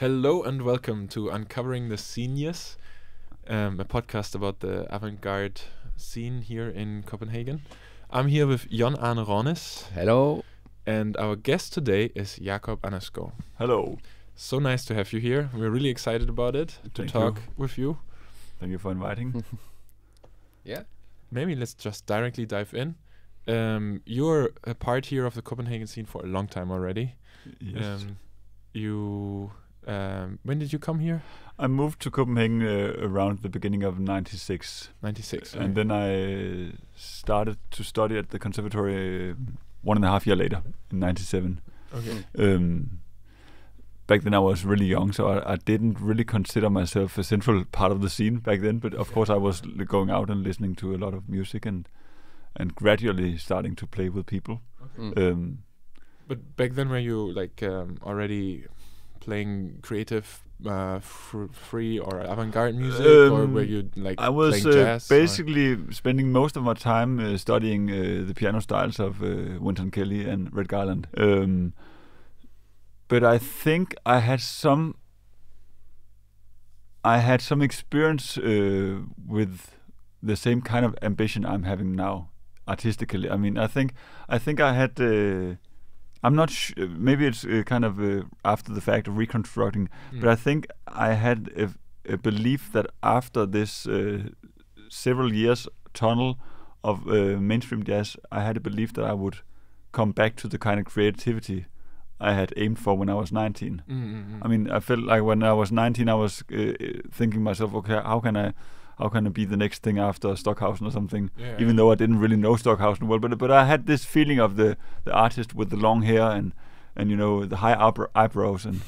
Hello and welcome to Uncovering the Seniors, a podcast about the avant-garde scene here in Copenhagen. I'm here with Jon Arne Hello. Hello. And our guest today is Jakob Anasko. Hello. So nice to have you here. We're really excited about it, to talk with you. Thank you for inviting. Yeah. Maybe let's just directly dive in. You're a part here of the Copenhagen scene for a long time already. Yes. When did you come here? I moved to Copenhagen around the beginning of '96. '96. And then I started to study at the conservatory 1.5 years later, in '97. Okay. Back then I was really young, so I didn't really consider myself a central part of the scene back then. But of course I was going out and listening to a lot of music and gradually starting to play with people. Okay. But back then, were you like already playing creative, free or avant-garde music, or were you like playing jazz? I was basically spending most of my time studying the piano styles of Wynton Kelly and Red Garland. But I think I had some experience with the same kind of ambition I'm having now, artistically. I mean, I think I had. I'm not maybe it's kind of after the fact of reconstructing, but I think I had a belief that after this several years tunnel of mainstream jazz, I had a belief that I would come back to the kind of creativity I had aimed for when I was 19. I mean, I felt like when I was 19, I was thinking myself, okay, how can I be the next thing after Stockhausen or something? Yeah. Even though I didn't really know Stockhausen well, but I had this feeling of the artist with the long hair and you know, the high eyebrows and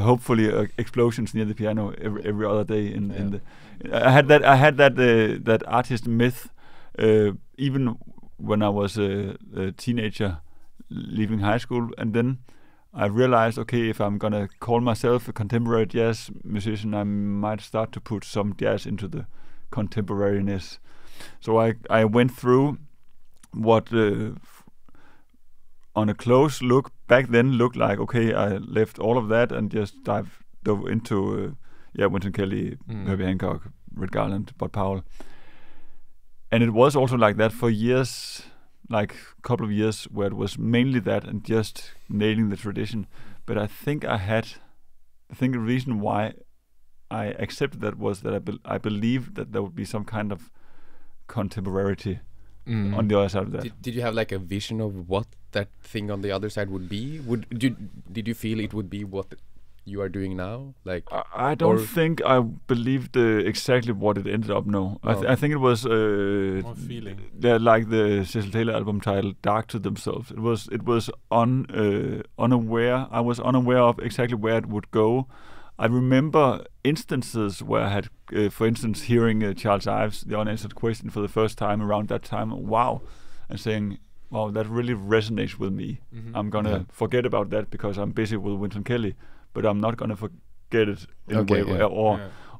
hopefully explosions near the piano every other day. I had that artist myth even when I was a teenager leaving high school, and then I realized, okay, if I'm gonna call myself a contemporary jazz musician, I might start to put some jazz into the contemporariness. So I went through what on a close look back then looked like, okay, I left all of that and just dove into Wynton Kelly, Herbie Hancock, Red Garland, Bud Powell. And it was also like that for years, like a couple of years where it was mainly that and just nailing the tradition. But I think the reason why I accepted that was that I believed that there would be some kind of contemporarity on the other side of that. Did you have like a vision of what that thing on the other side would be? Did you feel it would be what you are doing now? Like I don't think I believed exactly what it ended up. No, I think it was more feeling. Like the Cecil Taylor album titled "Dark to Themselves." It was unaware. I was unaware of exactly where it would go. I remember instances where I had, for instance, hearing Charles Ives' "The Unanswered Question" for the first time around that time. Wow, and saying, "Wow, that really resonates with me." I'm gonna forget about that because I'm busy with Wynton Kelly. But I'm not gonna forget it in a way,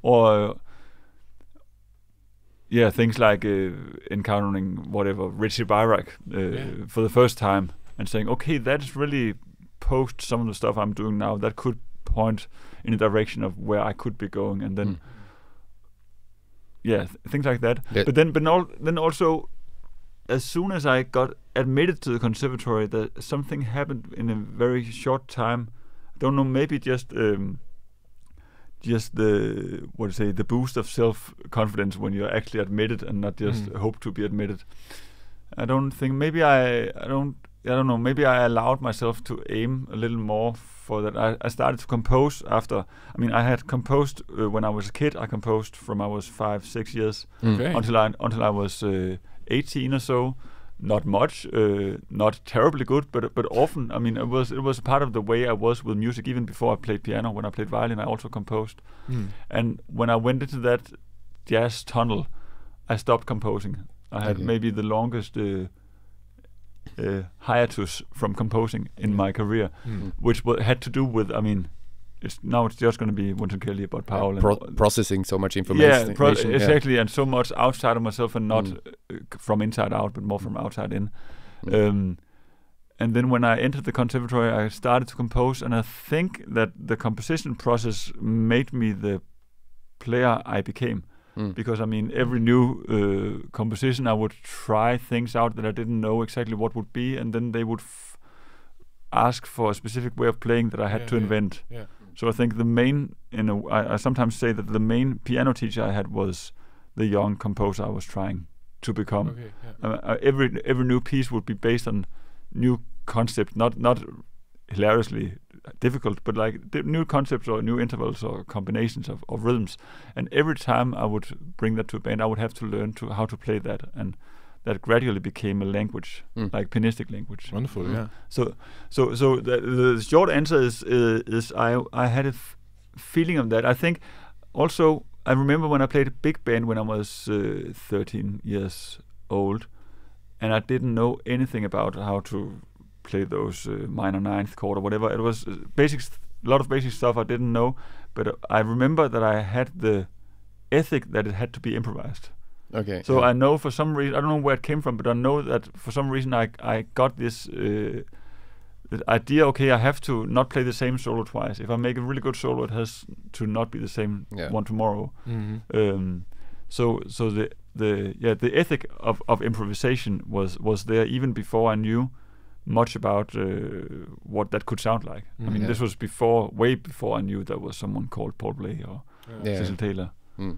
or things like encountering whatever Richie Byrak for the first time and saying, okay, that's really post some of the stuff I'm doing now. That could point in the direction of where I could be going, and then things like that. Yeah. But then also, as soon as I got admitted to the conservatory, that something happened in a very short time. Don't know, maybe just the boost of self-confidence when you're actually admitted and not just hope to be admitted. I don't think I don't know. Maybe I allowed myself to aim a little more for that. I started to compose after. I mean, I had composed when I was a kid. I composed from I was 5, 6 years until I was 18 or so. Not much, not terribly good, but often. I mean, it was part of the way I was with music. Even before I played piano, when I played violin, I also composed. And when I went into that jazz tunnel, I stopped composing. I had maybe the longest hiatus from composing in my career, which had to do with, I mean, Now it's just going to be Wynton Kelly, Bud Powell. Processing so much information. Yeah, exactly, and so much outside of myself and not from inside out, but more from outside in. And then when I entered the conservatory, I started to compose, and I think that the composition process made me the player I became. Mm. Because, I mean, every new composition, I would try things out that I didn't know exactly what would be, and then they would ask for a specific way of playing that I had to invent. Yeah. So I think the main, I sometimes say that the main piano teacher I had was the young composer I was trying to become. Okay, yeah. Every new piece would be based on new concept, not hilariously difficult, but like new concepts or new intervals or combinations of rhythms. And every time I would bring that to a band, I would have to learn how to play that, and that gradually became a language, like pianistic language. Wonderful, yeah. So the short answer is I had a feeling of that. I think also I remember when I played a big band when I was 13 years old, and I didn't know anything about how to play those minor ninth chord or whatever. It was a lot of basic stuff I didn't know, but I remember that I had the ethic that it had to be improvised. Okay. So I know for some reason, I don't know where it came from, but I know that for some reason I got this idea, okay, I have to not play the same solo twice. If I make a really good solo, it has to not be the same one tomorrow. Mm-hmm. So the ethic of improvisation was there even before I knew much about what that could sound like. Mm-hmm. I mean, this was way before I knew there was someone called Paul Bley or Cecil Taylor. Mm.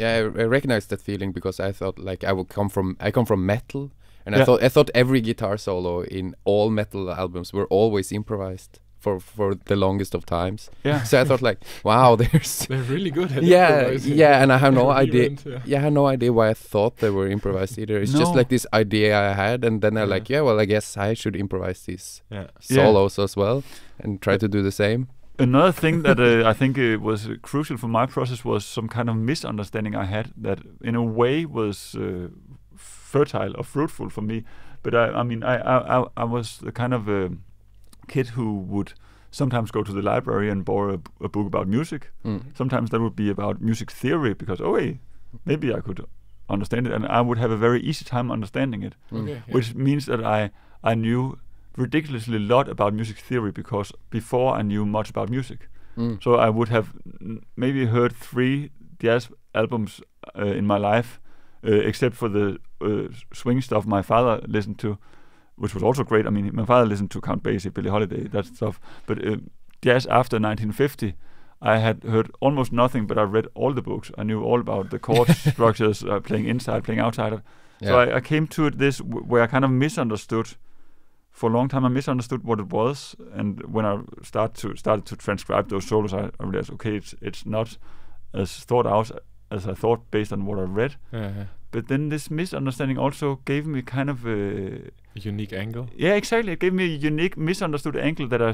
I recognized that feeling because I thought like I come from metal, and I thought every guitar solo in all metal albums were always improvised for the longest of times. Yeah. So I thought like, wow, they're really good at improvising. Yeah, and I have no idea. I had no idea why I thought they were improvised either. It's just like this idea I had, and then I like, well, I guess I should improvise these solos as well and try to do the same. Another thing that I think was crucial for my process was some kind of misunderstanding I had that in a way was fertile or fruitful for me. But I mean I was the kind of kid who would sometimes go to the library and borrow a book about music. Mm. Sometimes that would be about music theory because maybe I could understand it, and I would have a very easy time understanding it. Okay, which means that I knew ridiculously lot about music theory because before I knew much about music. Mm. So I would have maybe heard 3 jazz albums in my life, except for the swing stuff my father listened to, which was also great. I mean, my father listened to Count Basie, Billie Holiday, that stuff. But jazz after 1950, I had heard almost nothing, but I read all the books. I knew all about the chord structures, playing inside, playing outside. So I came to it where I kind of misunderstood. For a long time, I misunderstood what it was, and when I started to transcribe those solos, I realized, okay, it's not as thought out as I thought based on what I read. Uh-huh. But then this misunderstanding also gave me kind of a unique angle. Yeah, exactly. It gave me a unique misunderstood angle that I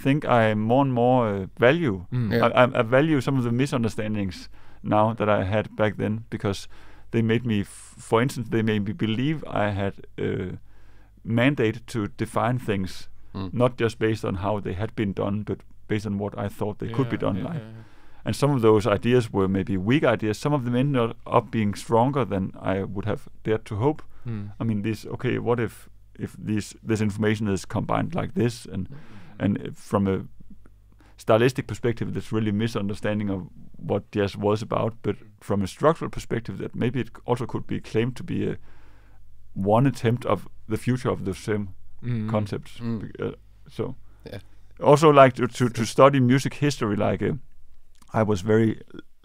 think I more and more value. Mm. Yeah. I value some of the misunderstandings now that I had back then, because they made me, for instance, they made me believe I had mandate to define things, not just based on how they had been done, but based on what I thought they could be done like. Yeah. And some of those ideas were maybe weak ideas. Some of them ended up being stronger than I would have dared to hope. Mm. I mean, what if this information is combined like this, and from a stylistic perspective, this really misunderstanding of what jazz was about, but from a structural perspective, that maybe it also could be claimed to be one attempt of the future of the same concepts. Mm. Also, like to study music history, like I was very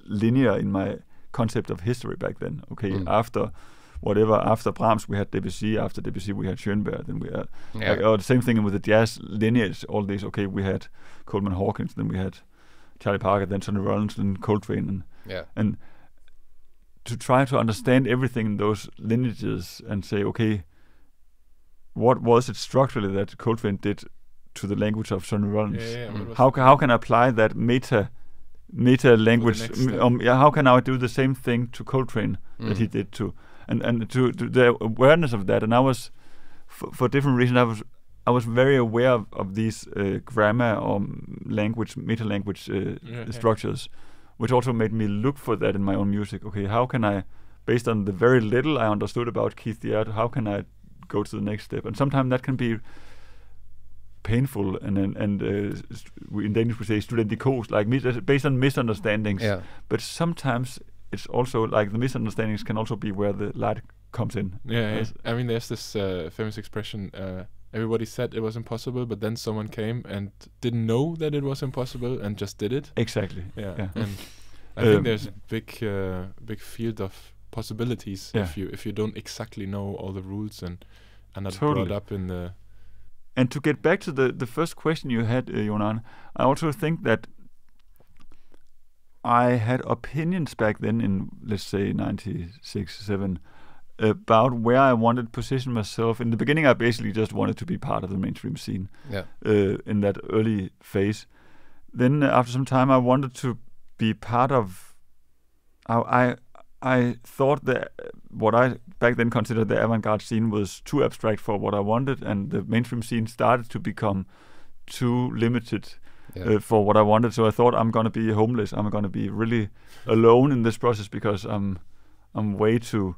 linear in my concept of history back then. Okay, after Brahms we had Debussy, after Debussy we had Schoenberg, then we had the same thing with the jazz lineage. All these, we had Coleman Hawkins, then we had Charlie Parker, then Sonny Rollins, then Coltrane, and to try to understand everything in those lineages and say, okay, what was it structurally that Coltrane did to the language of Sonny Rollins? How can I apply that meta language? How can I do the same thing to Coltrane that he did to? And to the awareness of that. And I was, for different reasons, I was very aware of these grammar or language, meta language structures. Which also made me look for that in my own music. Okay, how can I, based on the very little I understood about Keith Jarrett, how can I go to the next step? And sometimes that can be painful, and in Danish we say studentikos, like based on misunderstandings. Yeah. But sometimes it's also like the misunderstandings can also be where the light comes in. Yeah, yeah. I mean, there's this famous expression. Everybody said it was impossible, but then someone came and didn't know that it was impossible and just did it. Exactly. Yeah. Yeah. And I think there's a big, big field of possibilities if you don't exactly know all the rules and are not brought up in the. And to get back to the first question you had, Jon Arne, I also think that I had opinions back then in, let's say, 96, 7. About where I wanted to position myself. In the beginning, I basically just wanted to be part of the mainstream scene in that early phase. Then after some time, I wanted to be part of... I thought that what I back then considered the avant-garde scene was too abstract for what I wanted, and the mainstream scene started to become too limited for what I wanted. So I thought, I'm going to be homeless. I'm going to be really alone in this process because I'm way too...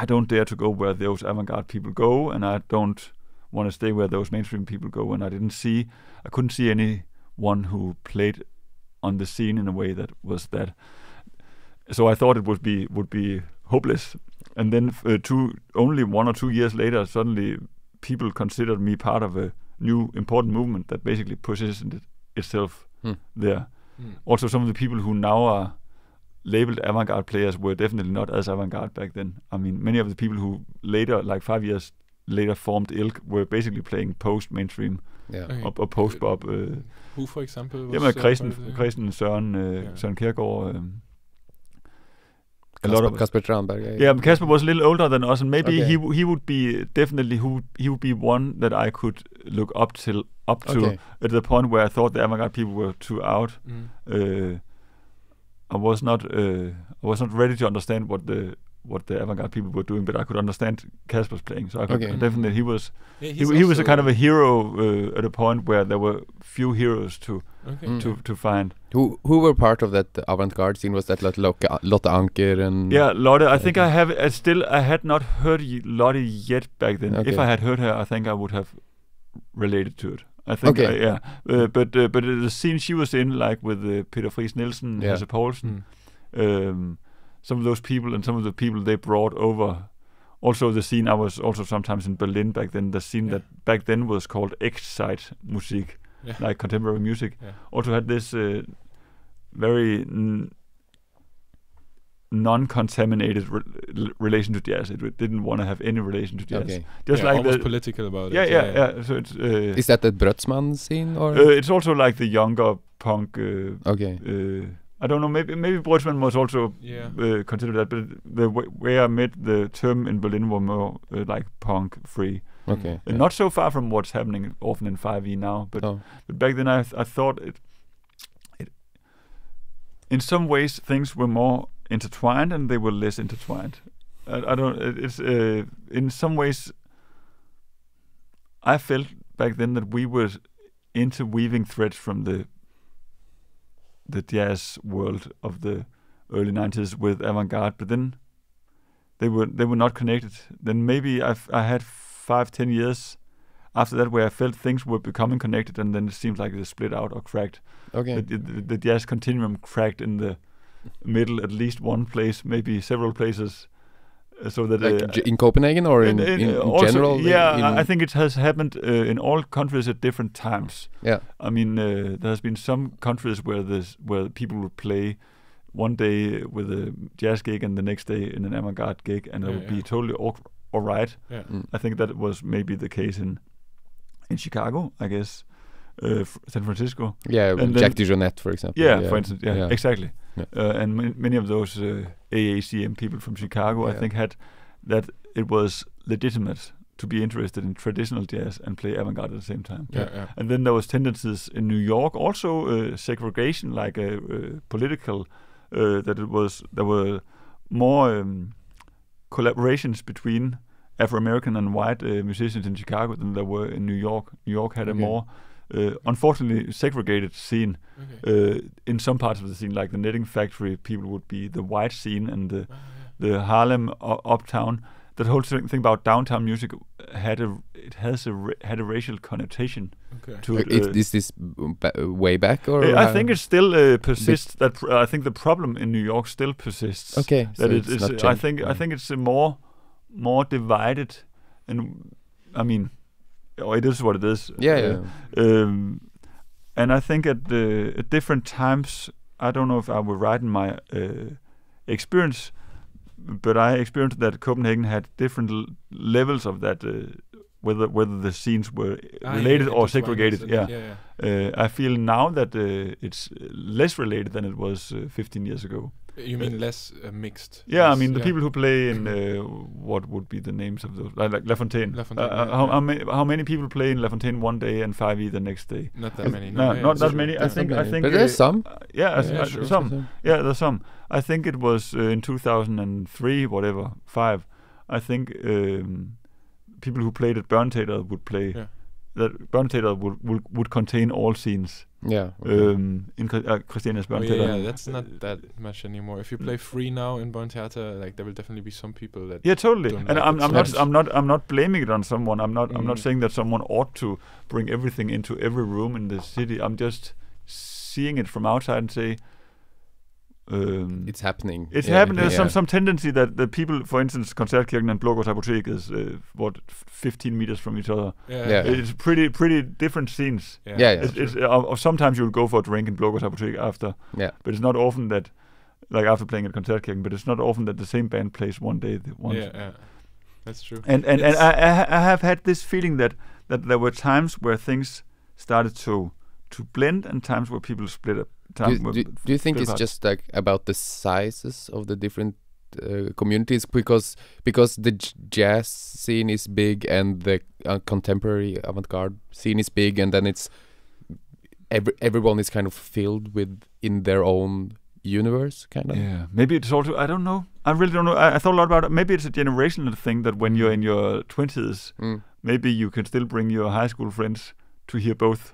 I don't dare to go where those avant-garde people go, and I don't want to stay where those mainstream people go. And I couldn't see anyone who played on the scene in a way that was that. So I thought it would be hopeless. And then only 1 or 2 years later, suddenly people considered me part of a new important movement that basically positioned itself there. Mm. Also, some of the people who now are labeled avant-garde players were definitely not as avant-garde back then. I mean, many of the people who later, like 5 years later, formed ILK were basically playing post-mainstream or post-bop. Who, for example? Was Christen, Søren, Søren Kjærgaard. Casper Tranberg. Yeah, Casper was a little older than us, and maybe he would be definitely one that I could look up to at the point where I thought the avant-garde people were too out. Mm. I was not ready to understand what the avant-garde people were doing, but I could understand Casper's playing, so I could definitely. He was a kind of a hero at a point where there were few heroes to find. Who were part of that avant-garde scene? Was that like Lotte Anker and? Yeah, Lotte. I think I had not heard Lotte yet back then. Okay. If I had heard her, I think I would have related to it. I think, but the scene she was in, like with Peter Friis Nielsen, Hasse Poulsen, some of those people, and some of the people they brought over. Also, the scene I was also sometimes in Berlin back then. The scene that back then was called Echtzeitmusik, like contemporary music. Yeah. Also had this very non-contaminated relation to jazz. It didn't want to have any relation to jazz. Okay. Just like almost political about it. Yeah. So it's is that the Brötzmann scene, or it's also like the younger punk? I don't know. Maybe Brötzmann was also considered that, but the way I met the term in Berlin were more like punk free. Okay. Not so far from what's happening often in 5E now, but back then I thought it. In some ways, things were more intertwined and they were less intertwined. I don't. It's in some ways. I felt back then that we were interweaving threads from the jazz world of the early 90s with avant-garde, but then they were not connected. Then maybe I had 5-10 years after that where I felt things were becoming connected, and then it seemed like they split out or cracked. Okay. The jazz continuum cracked in the middle, at least one place, maybe several places, so that like in Copenhagen or in general. Yeah, I think it has happened in all countries at different times. Yeah, I mean there has been some countries where people would play one day with a jazz gig and the next day in an avant-garde gig, and it would be totally all right. Yeah. Mm. I think that was maybe the case in Chicago, I guess. San Francisco. Yeah, and Jack DeJohnette, for example. Yeah, for instance. Yeah. Exactly. Yeah. And many of those AACM people from Chicago, I think, had that it was legitimate to be interested in traditional jazz and play avant-garde at the same time. Yeah. And then there was tendencies in New York, also segregation, like political, that it was there were more collaborations between Afro-American and white musicians in Chicago than there were in New York. New York had a more unfortunately segregated scene in some parts of the scene, like the Knitting Factory people would be the white scene, and the Harlem uptown. that whole thing about downtown music had a racial connotation. Okay. To it, is this way back, or I think it still persists. That I think the problem in New York still persists. Okay, that so it's not changed. I think it's more divided, and I mean, it is what it is. Yeah, yeah. And I think at different times, I don't know if I were right in my experience, but I experienced that Copenhagen had different levels of that, whether the scenes were related or segregated. Yeah, yeah, yeah. I feel now that it's less related than it was 15 years ago. You mean less mixed? Yeah, I mean the people who play in what would be the names of those, like La Fontaine. La Fontaine, yeah, how many people play in La Fontaine one day and 5E the next day? Not that many. No, yeah, not that many. True. I think. But there's some. Some. Yeah, there's some. I think it was in 2003, whatever, 5. I think people who played at Børneteatret would play. Yeah. That Børneteatret would contain all scenes. Yeah. Okay. In Christiania's Børneteatret. Yeah, that's not that much anymore. If you play free now in Børneteatret, like there will definitely be some people that. Yeah, totally. And like I'm not blaming it on someone. I'm not saying that someone ought to bring everything into every room in the city. I'm just seeing it from outside and say. It's happening. It's happening. There's some tendency that the people, for instance, Konzertkirchen and Blågårsapotek is what 15 meters from each other. Yeah, yeah. It's pretty different scenes. Yeah, yeah. Sometimes you'll go for a drink in Blågårsapotek after. Yeah, but it's not often that, like after playing at Konzertkirchen, but it's not often that the same band plays one day. Yeah, yeah, that's true. And I have had this feeling that there were times where things started to blend and times where people split up. Do you think it's just like about the sizes of the different communities, because the jazz scene is big and the contemporary avant-garde scene is big, and then it's everyone is kind of filled with in their own universe, kind of? Yeah, maybe it's also, I don't know. I really don't know. I thought a lot about it. Maybe it's a generational thing that when you're in your 20s, maybe you can still bring your high school friends to hear both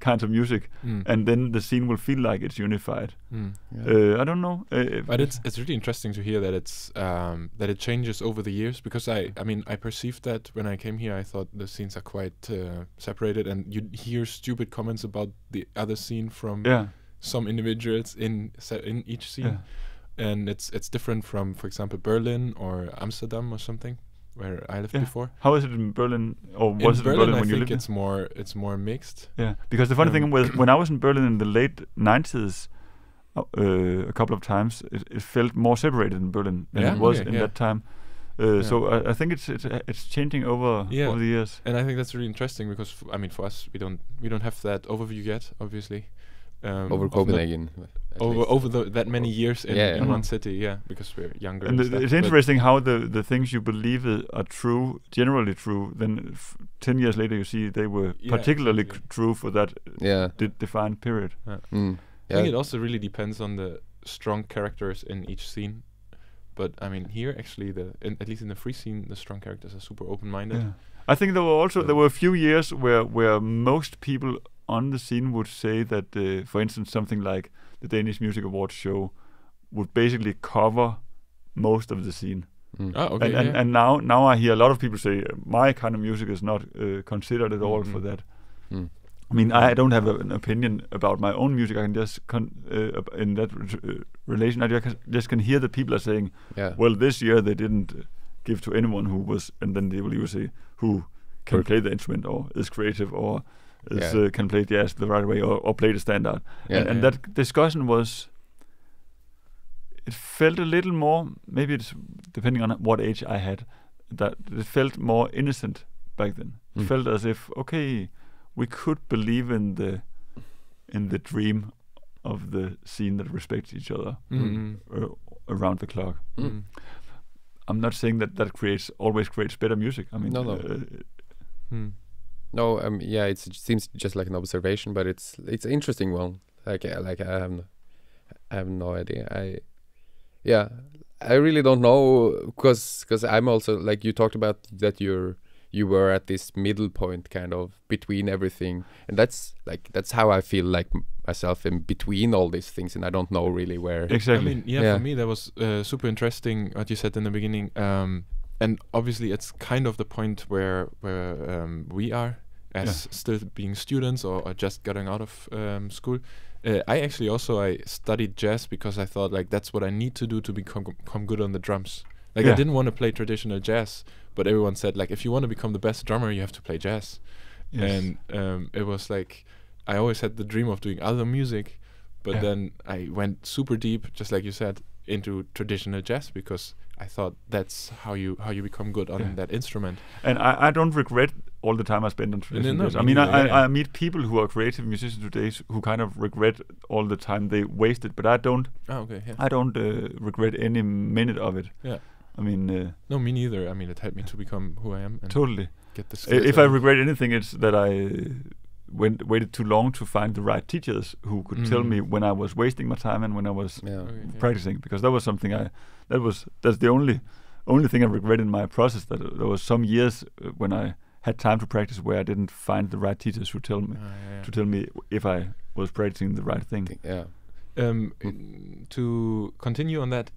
kinds of music, and then the scene will feel like it's unified. I don't know, but it's really interesting to hear that it's that it changes over the years, because I mean I perceived that when I came here. I thought the scenes are quite separated, and you hear stupid comments about the other scene from some individuals in each scene, and it's different from, for example, Berlin or Amsterdam or something, where I lived before. How is it in Berlin, or was it in Berlin when you lived? It's more mixed. Yeah, because the funny thing was, when I was in Berlin in the late 90s, a couple of times, it felt more separated in Berlin than it was in that time. So I think it's changing over the years. And I think that's really interesting, because I mean, for us, we don't have that overview yet, obviously. Over Copenhagen. Over that many years in one city, because we're younger. And it's interesting how the things you believe are true, generally true, then 10 years later you see they were particularly true for that defined period. Yeah. I think it also really depends on the strong characters in each scene. But I mean, here actually, at least in the free scene, the strong characters are super open-minded. Yeah. I think there were a few years where most people on the scene would say that, for instance, something like the Danish Music Awards show would basically cover most of the scene. Oh, okay, and now I hear a lot of people say my kind of music is not considered at all for that. I mean, I don't have an opinion about my own music. I can just in that relation, I just can hear that people are saying, well, this year they didn't give to anyone who was, and then they will usually say who can play the instrument or is creative or can play jazz the right way or play the standard. Yeah, and that discussion it felt a little more, maybe it's depending on what age I had, that it felt more innocent back then. It felt as if, okay, we could believe in the dream of the scene that respects each other around the clock. I'm not saying that always creates better music. I mean, no. No, it seems just like an observation, but it's an interesting one. Like I have no idea. I really don't know, because I'm also, like you talked about, that you were at this middle point, kind of between everything, and that's how I feel like myself, in between all these things, and I don't know really where. Exactly. I mean, for me that was super interesting what you said in the beginning. And obviously it's kind of the point where we are as still being students or just getting out of school. I actually also studied jazz because I thought like that's what I need to do to become good on the drums. Like I didn't want to play traditional jazz, but everyone said like if you want to become the best drummer you have to play jazz. Yes. And it was like I always had the dream of doing other music, but then I went super deep, just like you said, into traditional jazz because I thought that's how you become good on that instrument. And I don't regret all the time I spend on traditional jazz. I mean, I meet people who are creative musicians today who kind of regret all the time they wasted, but I don't. Oh, okay. Yeah. I don't regret any minute of it. Yeah. I mean. No, me neither. I mean, it helped me to become who I am. And totally. Get the skills. If I regret anything, it's that I waited too long to find the right teachers who could tell me when I was wasting my time and when I was practicing, because that was something that's the only thing I regret in my process, that there was some years when I had time to practice where I didn't find the right teachers who tell me if I was practicing the right thing. Yeah. To continue on that,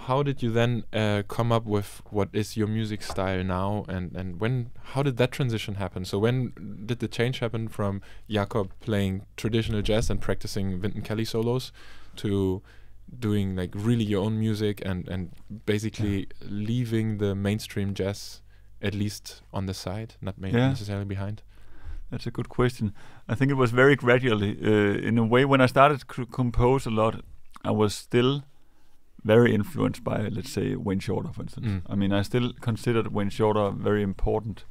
how did you then come up with what is your music style now, and when? How did that transition happen? So when did the change happen from Jakob playing traditional jazz and practicing Wynton Kelly solos to doing like really your own music and basically leaving the mainstream jazz, at least on the side, not necessarily behind? That's a good question. I think it was very gradually. In a way, when I started to compose a lot, I was still very influenced by, let's say, Wayne Shorter, for instance. I mean, I still considered Wayne Shorter a very important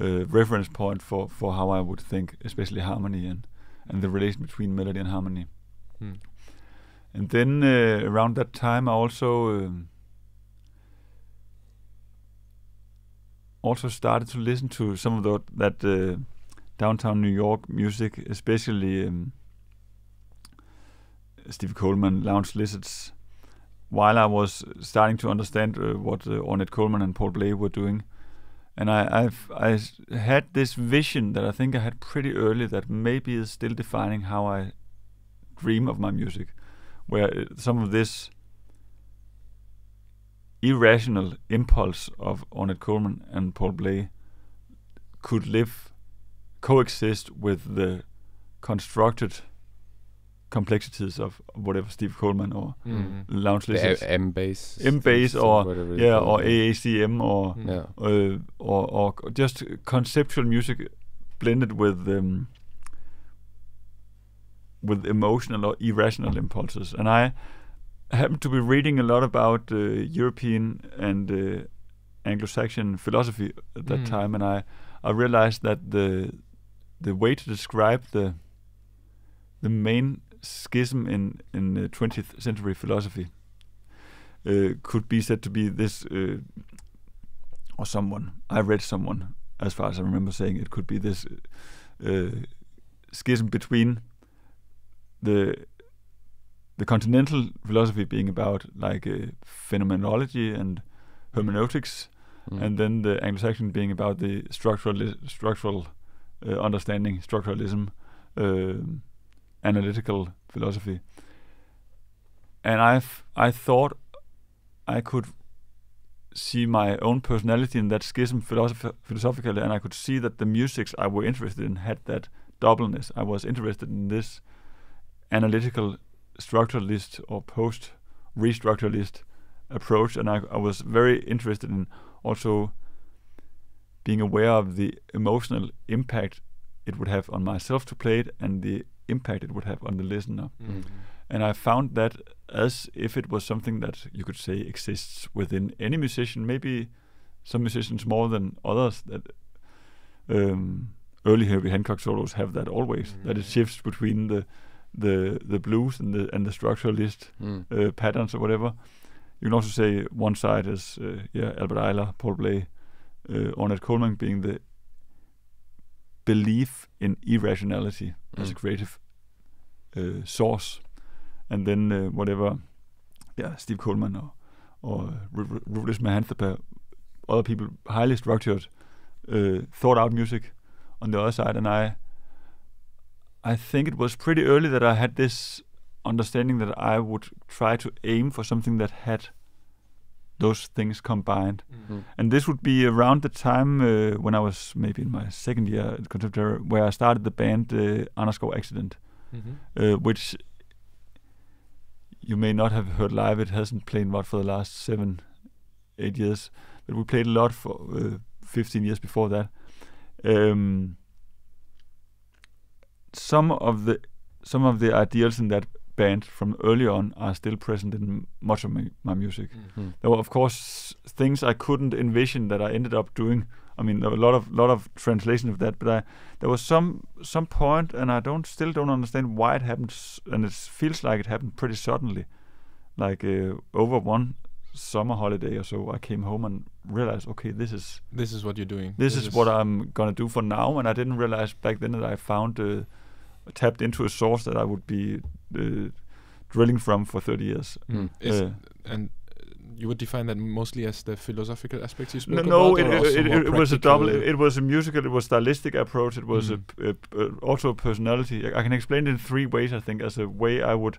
reference point for how I would think, especially harmony and the relation between melody and harmony. And then around that time, I also started to listen to some of that downtown New York music, especially Steve Coleman, Lounge Lizards, while I was starting to understand what Ornette Coleman and Paul Bley were doing. And I had this vision that I think I had pretty early that maybe is still defining how I dream of my music, where some of this irrational impulse of Ornette Coleman and Paul Bley could coexist with the constructed complexities of whatever Steve Coleman or Lounge Lizards, M bass or AACM or just conceptual music blended with emotional or irrational impulses. And I happened to be reading a lot about European and Anglo-Saxon philosophy at that time, and I realized that the way to describe the main schism in 20th century philosophy could be said to be this, or someone, I read someone, as far as I remember, saying it could be this schism between the continental philosophy being about like phenomenology and hermeneutics, and then the Anglo-Saxon being about the structural understanding, structuralism, analytical philosophy. And I thought I could see my own personality in that schism philosophically, and I could see that the musics I were interested in had that doubleness. I was interested in this analytical structuralist or post-restructuralist approach, and I was very interested in also being aware of the emotional impact it would have on myself to play it and the impact it would have on the listener. And I found that as if it was something that you could say exists within any musician, maybe some musicians more than others, that early Herbie Hancock solos have that always, that it shifts between the blues and the structuralist patterns or whatever. You can also say one side is Albert Ayler, Paul Bley, Ornette Coleman being the belief in irrationality as a creative source, and then whatever, Steve Coleman or Rudolf Mehanthapa, other people highly structured, thought-out music on the other side. And I think it was pretty early that I had this understanding that I would try to aim for something that had those things combined. Mm-hmm. And this would be around the time when I was maybe in my second year at Konzertkirchen, where I started the band Underscore Accident, which you may not have heard live. It hasn't played much for the last 7-8 years, but we played a lot for 15 years before that. Some of the ideals in that band from early on are still present in much of my music. Mm-hmm. There were, of course, things I couldn't envision that I ended up doing. I mean, there were a lot of translation of that, but there was some point, and I still don't understand why it happened, and it feels like it happened pretty suddenly, like over one summer holiday or so. I came home and realized, okay, this is what you're doing. This is what I'm gonna do for now, and I didn't realize back then that I found tapped into a source that I would be drilling from for 30 years. Mm. And you would define that mostly as the philosophical aspects you spoke about? No, it was a double. It was a musical, it was stylistic approach, it was also a personality. I can explain it in three ways, I think, as a way I would,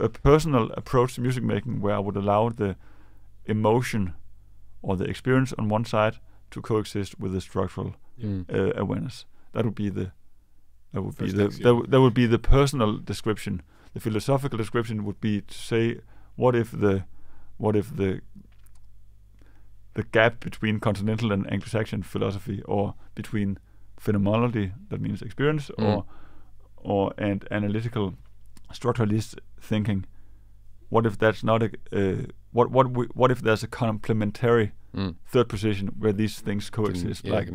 a personal approach to music making, where I would allow the emotion or the experience on one side to coexist with the structural awareness. That would be the personal description. The philosophical description would be to say, what if the gap between continental and Anglo-Saxon philosophy, or between phenomenology, that means experience, and analytical structuralist thinking, what if that's not a what if there's a complementary third position where these things coexist, like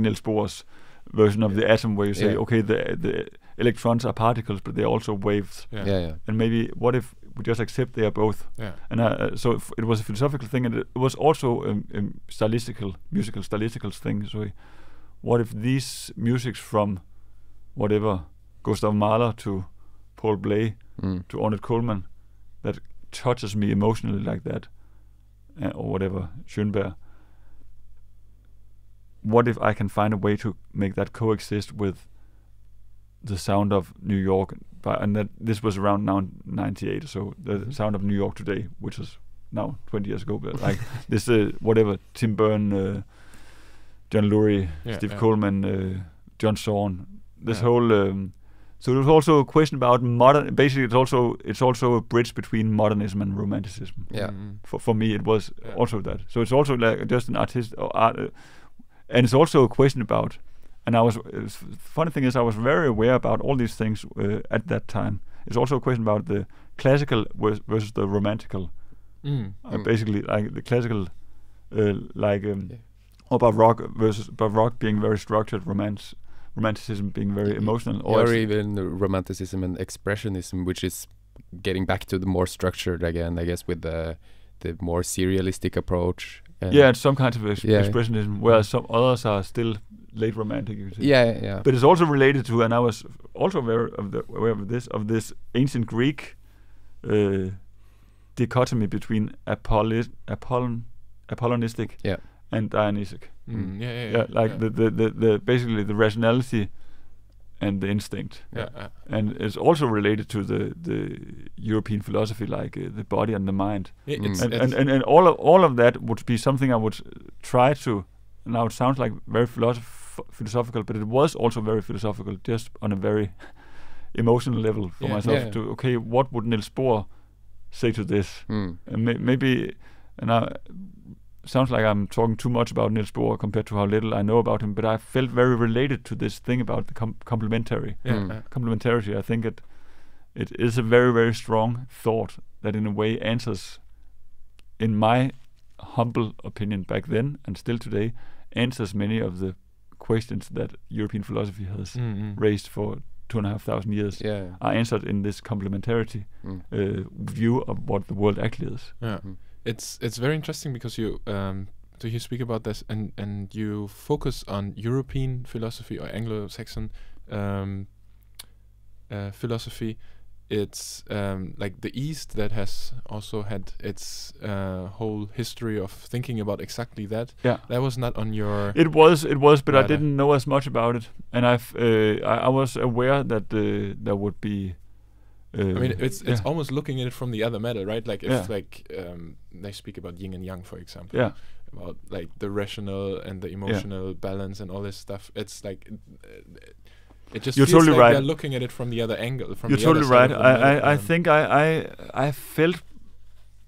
Niels Bohr's version of the atom, where you say, okay, the electrons are particles, but they're also waves. And maybe what if we just accept they are both? And so it was a philosophical thing, and it was also a musical stylistical thing. So what if these musics from whatever, Gustav Mahler to Paul Bley to Ornette Coleman, that touches me emotionally like that, or whatever, Schoenberg, what if I can find a way to make that coexist with the sound of New York? And that this was around now 98 or so, the sound of New York today, which is now 20 years ago, but like this whatever, Tim Burn, John Lurie, Steve Coleman, John Zorn, this whole so there's also a question about modern. Basically, it's also a bridge between modernism and romanticism. For me, it was also that. So it's also like just an artist or art, and it's also a question about, and I was, funny thing is, I was very aware about all these things at that time. It's also a question about the classical versus the romantical. Basically, like the classical, or baroque versus baroque being very structured, romanticism being very emotional. Or even romanticism and expressionism, which is getting back to the more structured again, I guess, with the more serialistic approach. And some kinds of expressionism, whereas some others are still late romantic, you could say. But it's also related to, and I was also aware of this ancient Greek dichotomy between Apollonistic and Dionysic. The basically the rationality and the instinct. And it's also related to the European philosophy, like the body and the mind. And all of that would be something I would try to. Now it sounds like very philosophical, but it was also very philosophical, just on a very emotional level for myself. To okay, what would Niels Bohr say to this? And maybe, and I. Sounds like I'm talking too much about Niels Bohr compared to how little I know about him, but I felt very related to this thing about the complementarity. I think it is a very, very strong thought that in a way answers, in my humble opinion back then and still today, answers many of the questions that European philosophy has raised for 2,500 years, are answered in this complementarity view of what the world actually is. It's very interesting because you speak about this and you focus on European philosophy or Anglo-Saxon philosophy. It's like the East that has also had its whole history of thinking about exactly that. That was not on your. It was, but I didn't know as much about it, and I was aware that there would be I mean, it's almost looking at it from the other matter, right? Like if like they speak about yin and yang, for example, about like the rational and the emotional balance and all this stuff. It's like it just feels totally like they're looking at it from the other angle. From you're the totally other right. I think I felt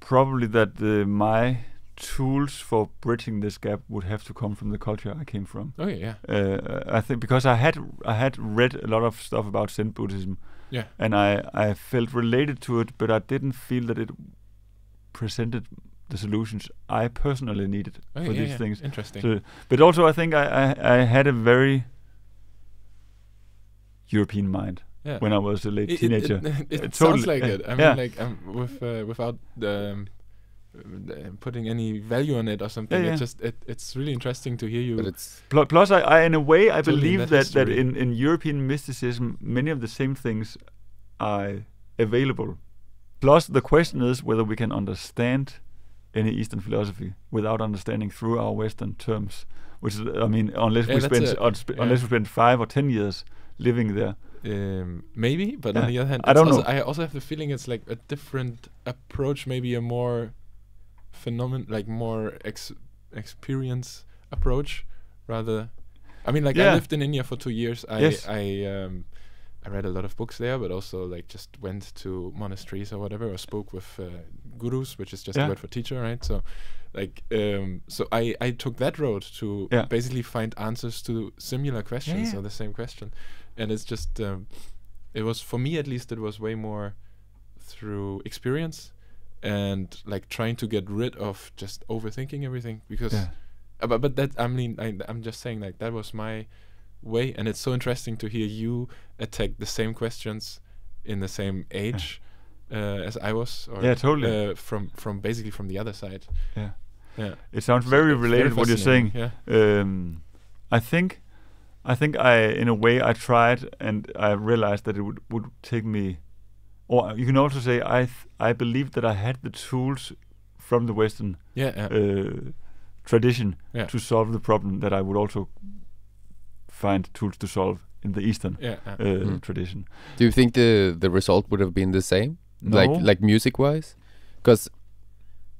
probably that my tools for bridging this gap would have to come from the culture I came from. Oh yeah. I think because I had read a lot of stuff about Zen Buddhism. Yeah. And I felt related to it, but I didn't feel that it presented the solutions I personally needed for these things. Interesting. So, but also I think I had a very European mind when I was a late teenager. It totally sounds like it. I mean, like without putting any value on it or something. It's just it's really interesting to hear you. But it's plus, I in a way I believe that in European mysticism many of the same things are available. Plus, the question is whether we can understand any Eastern philosophy without understanding through our Western terms. Which is, I mean, unless we spend unless we spend 5 or 10 years living there. Maybe, but on the other hand, I don't know. I also have the feeling it's like a different approach, maybe a more experience approach rather. I mean, like I lived in India for 2 years. I read a lot of books there, but also like just went to monasteries or whatever, or spoke with gurus, which is just a word for teacher, right? So like so I took that road to basically find answers to similar questions or the same question. And it's just it was, for me at least, it was way more through experience and like trying to get rid of just overthinking everything, because but that, I mean, I'm just saying, like, that was my way. And it's so interesting to hear you attack the same questions in the same age as I was, or totally from basically from the other side. It sounds very related, what you're saying. I think in a way I tried, and I realized that it would take me, or you can also say I believed that I had the tools from the Western tradition to solve the problem that I would also find tools to solve in the Eastern tradition. Do you think the result would have been the same? No. Like music wise? Because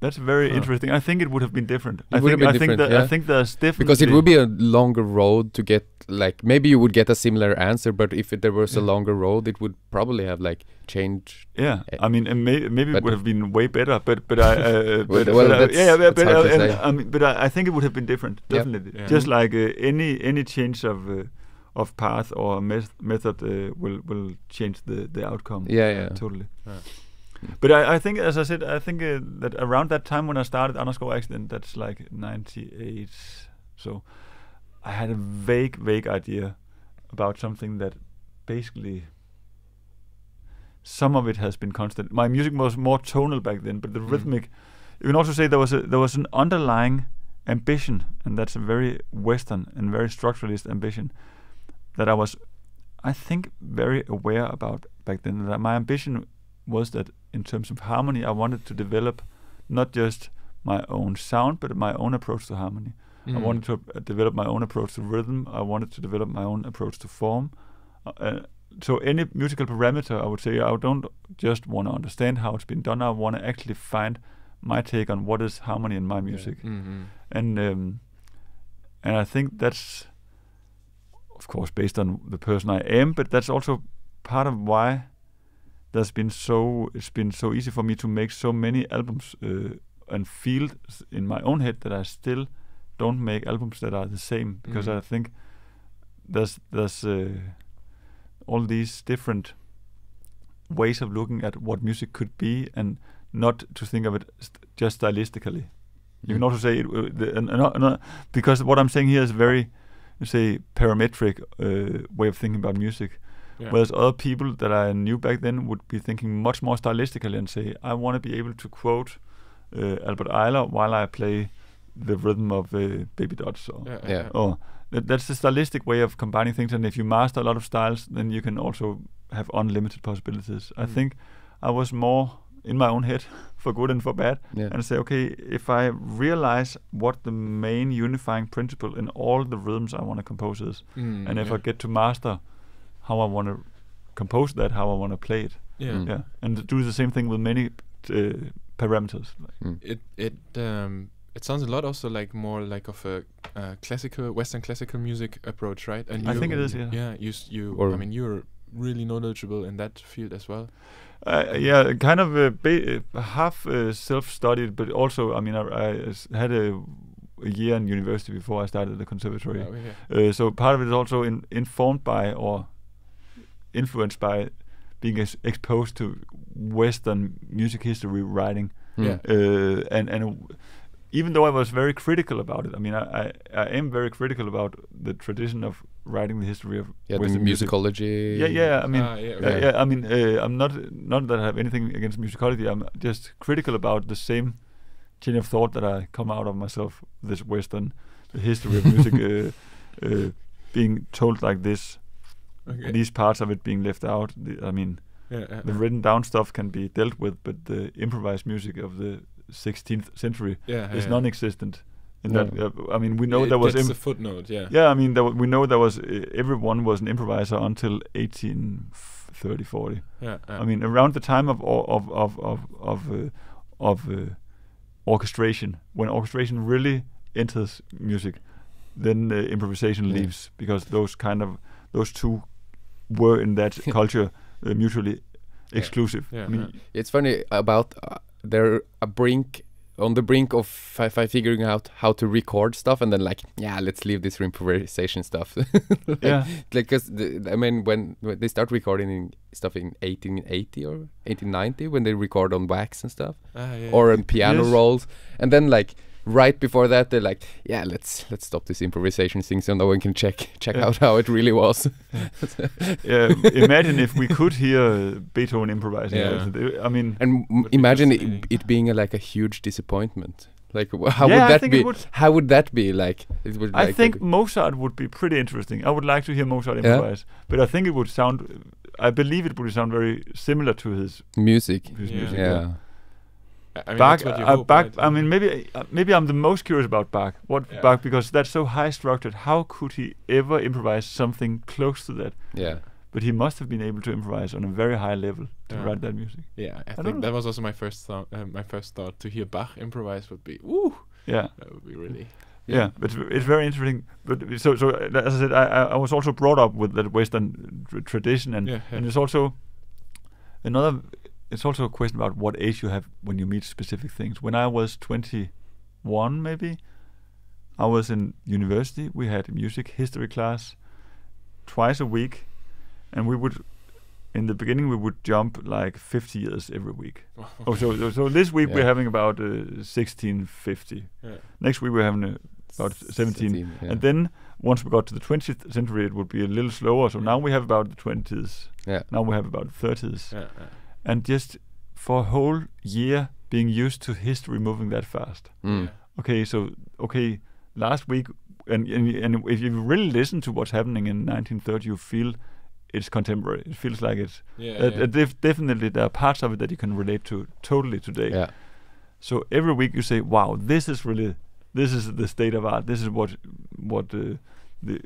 that's very interesting. I think it would have been different. I think there's definitely, because it would be a longer road to get, like, maybe you would get a similar answer, but if there was a longer road, it would probably have like changed. Yeah, I mean, and maybe it would have been way better. But I think it would have been different, definitely. Yeah. Just like any change of path or method will change the outcome. Yeah, yeah, totally. Yeah. But I think, as I said, I think that around that time when I started Underscore Accident, that's like 98, so I had a vague idea about something that basically some of it has been constant. My music was more tonal back then, but the rhythmic, you can also say there was an underlying ambition, and that's a very Western and very structuralist ambition that I was, I think, very aware about back then. That my ambition was that in terms of harmony, I wanted to develop not just my own sound, but my own approach to harmony. I wanted to develop my own approach to rhythm. I wanted to develop my own approach to form. So any musical parameter, I would say, I don't just want to understand how it's been done. I want to actually find my take on what is harmony in my music. And I think that's, of course, based on the person I am, but that's also part of why it's been so easy for me to make so many albums and feel in my own head that I still don't make albums that are the same, because I think there's all these different ways of looking at what music could be, and not to think of it just stylistically. You can also say because what I'm saying here is very, you say, parametric way of thinking about music. Yeah. Whereas other people that I knew back then would be thinking much more stylistically and say, I want to be able to quote Albert Ayler while I play the rhythm of Baby Dots. Or that's the stylistic way of combining things. And if you master a lot of styles, then you can also have unlimited possibilities. I think I was more in my own head for good and for bad. Yeah. And say, okay, if I realize what the main unifying principle in all the rhythms I want to compose is, and if I get to master how I want to compose that, how I want to play it. Yeah. Mm. Yeah. And do the same thing with many parameters. Mm. It sounds a lot also like more like of a classical, Western classical music approach, right? And I think it is, yeah. Yeah, I mean, you're really knowledgeable in that field as well. Yeah, kind of half self-studied, but also, I mean, I had a year in university before I started the conservatory. Oh, yeah. So part of it is also informed by or influenced by being exposed to Western music history writing. Yeah. And even though I was very critical about it, I mean, I am very critical about the tradition of writing the history of Western musicology. Music. Yeah, I mean, I mean, I'm not that I have anything against musicology. I'm just critical about the same chain of thought that I come out of myself. This Western, the history of music being told like this, okay. These parts of it being left out. The written down stuff can be dealt with, but the improvised music of the 16th century is non-existent. I mean, we know there was. That's a footnote. Yeah. Yeah, I mean, we know there was. Everyone was an improviser until 1830-40. Yeah. I mean, around the time of orchestration, when orchestration really enters music, then improvisation leaves, because those two were in that culture mutually exclusive. Yeah. I mean, it's funny about they're on the brink of figuring out how to record stuff, and then like, let's leave this improvisation stuff. I mean, when they start recording stuff in 1880 or 1890, when they record on wax and stuff, or on piano rolls, and then like right before that they're like, let's stop this improvisation thing so no one can check out how it really was. Imagine if we could hear Beethoven improvising. I mean, and imagine it being like a huge disappointment. Like, how would that be? Like, it would. I think Mozart would be pretty interesting. I would like to hear Mozart improvise, but I think it would sound. I believe it would sound very similar to his music. I mean, Bach, I mean, maybe I'm the most curious about Bach. Bach, because that's so high structured. How could he ever improvise something close to that? Yeah. But he must have been able to improvise on a very high level to write that music. Yeah, I think that was also my first thought. To hear Bach improvise would be, woo. Yeah. That would be really. Yeah, but it's very interesting. But so as I said, I was also brought up with that Western tradition, and it's also another. It's also a question about what age you have when you meet specific things. When I was 21, maybe, I was in university. We had a music history class twice a week, and we would, in the beginning, we would jump like 50 years every week. So this week we're having about 1650. Yeah. Next week we're having about 17. And then once we got to the 20th century, it would be a little slower. So now we have about the 20s. Yeah. Now we have about the 30s. Yeah. And just for a whole year being used to history moving that fast. Mm. Yeah. Okay, last week, and if you really listen to what's happening in 1930, you feel it's contemporary. It feels like it's definitely there are parts of it that you can relate to totally today. Yeah. So every week you say, "Wow, this is the state of art. This is what the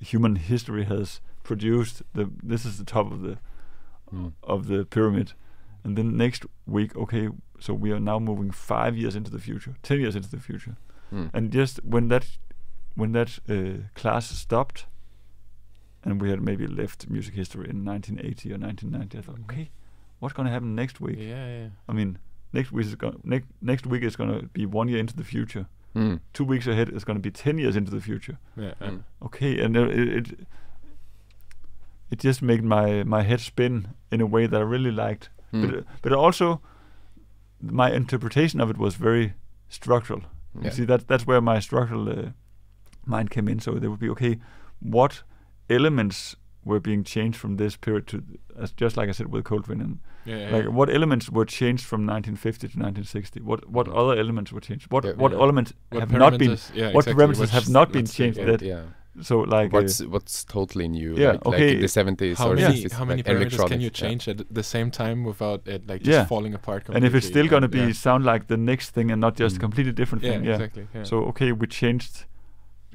human history has produced. This is the top of the pyramid." And then next week, so we are now moving 5 years into the future, 10 years into the future, and just when that class stopped, and we had maybe left music history in 1980 or 1990, I thought, what's going to happen next week? Yeah. I mean, next week is going to be 1 year into the future. 2 weeks ahead is going to be 10 years into the future. Yeah. It just made my head spin in a way that I really liked. But also, my interpretation of it was very structural. Yeah. You see, that's where my structural mind came in. So there would be, what elements were being changed from this period to, just like I said with Coltrane, and what elements were changed from 1950 to 1960? What other elements were changed? What elements have not been? What parameters have not been changed? So like what's totally new? Like in the 70s or 60s. How many parameters can you change at the same time without it like just falling apart completely? And if it's still going to be sound like the next thing and not just a completely different thing. So we changed,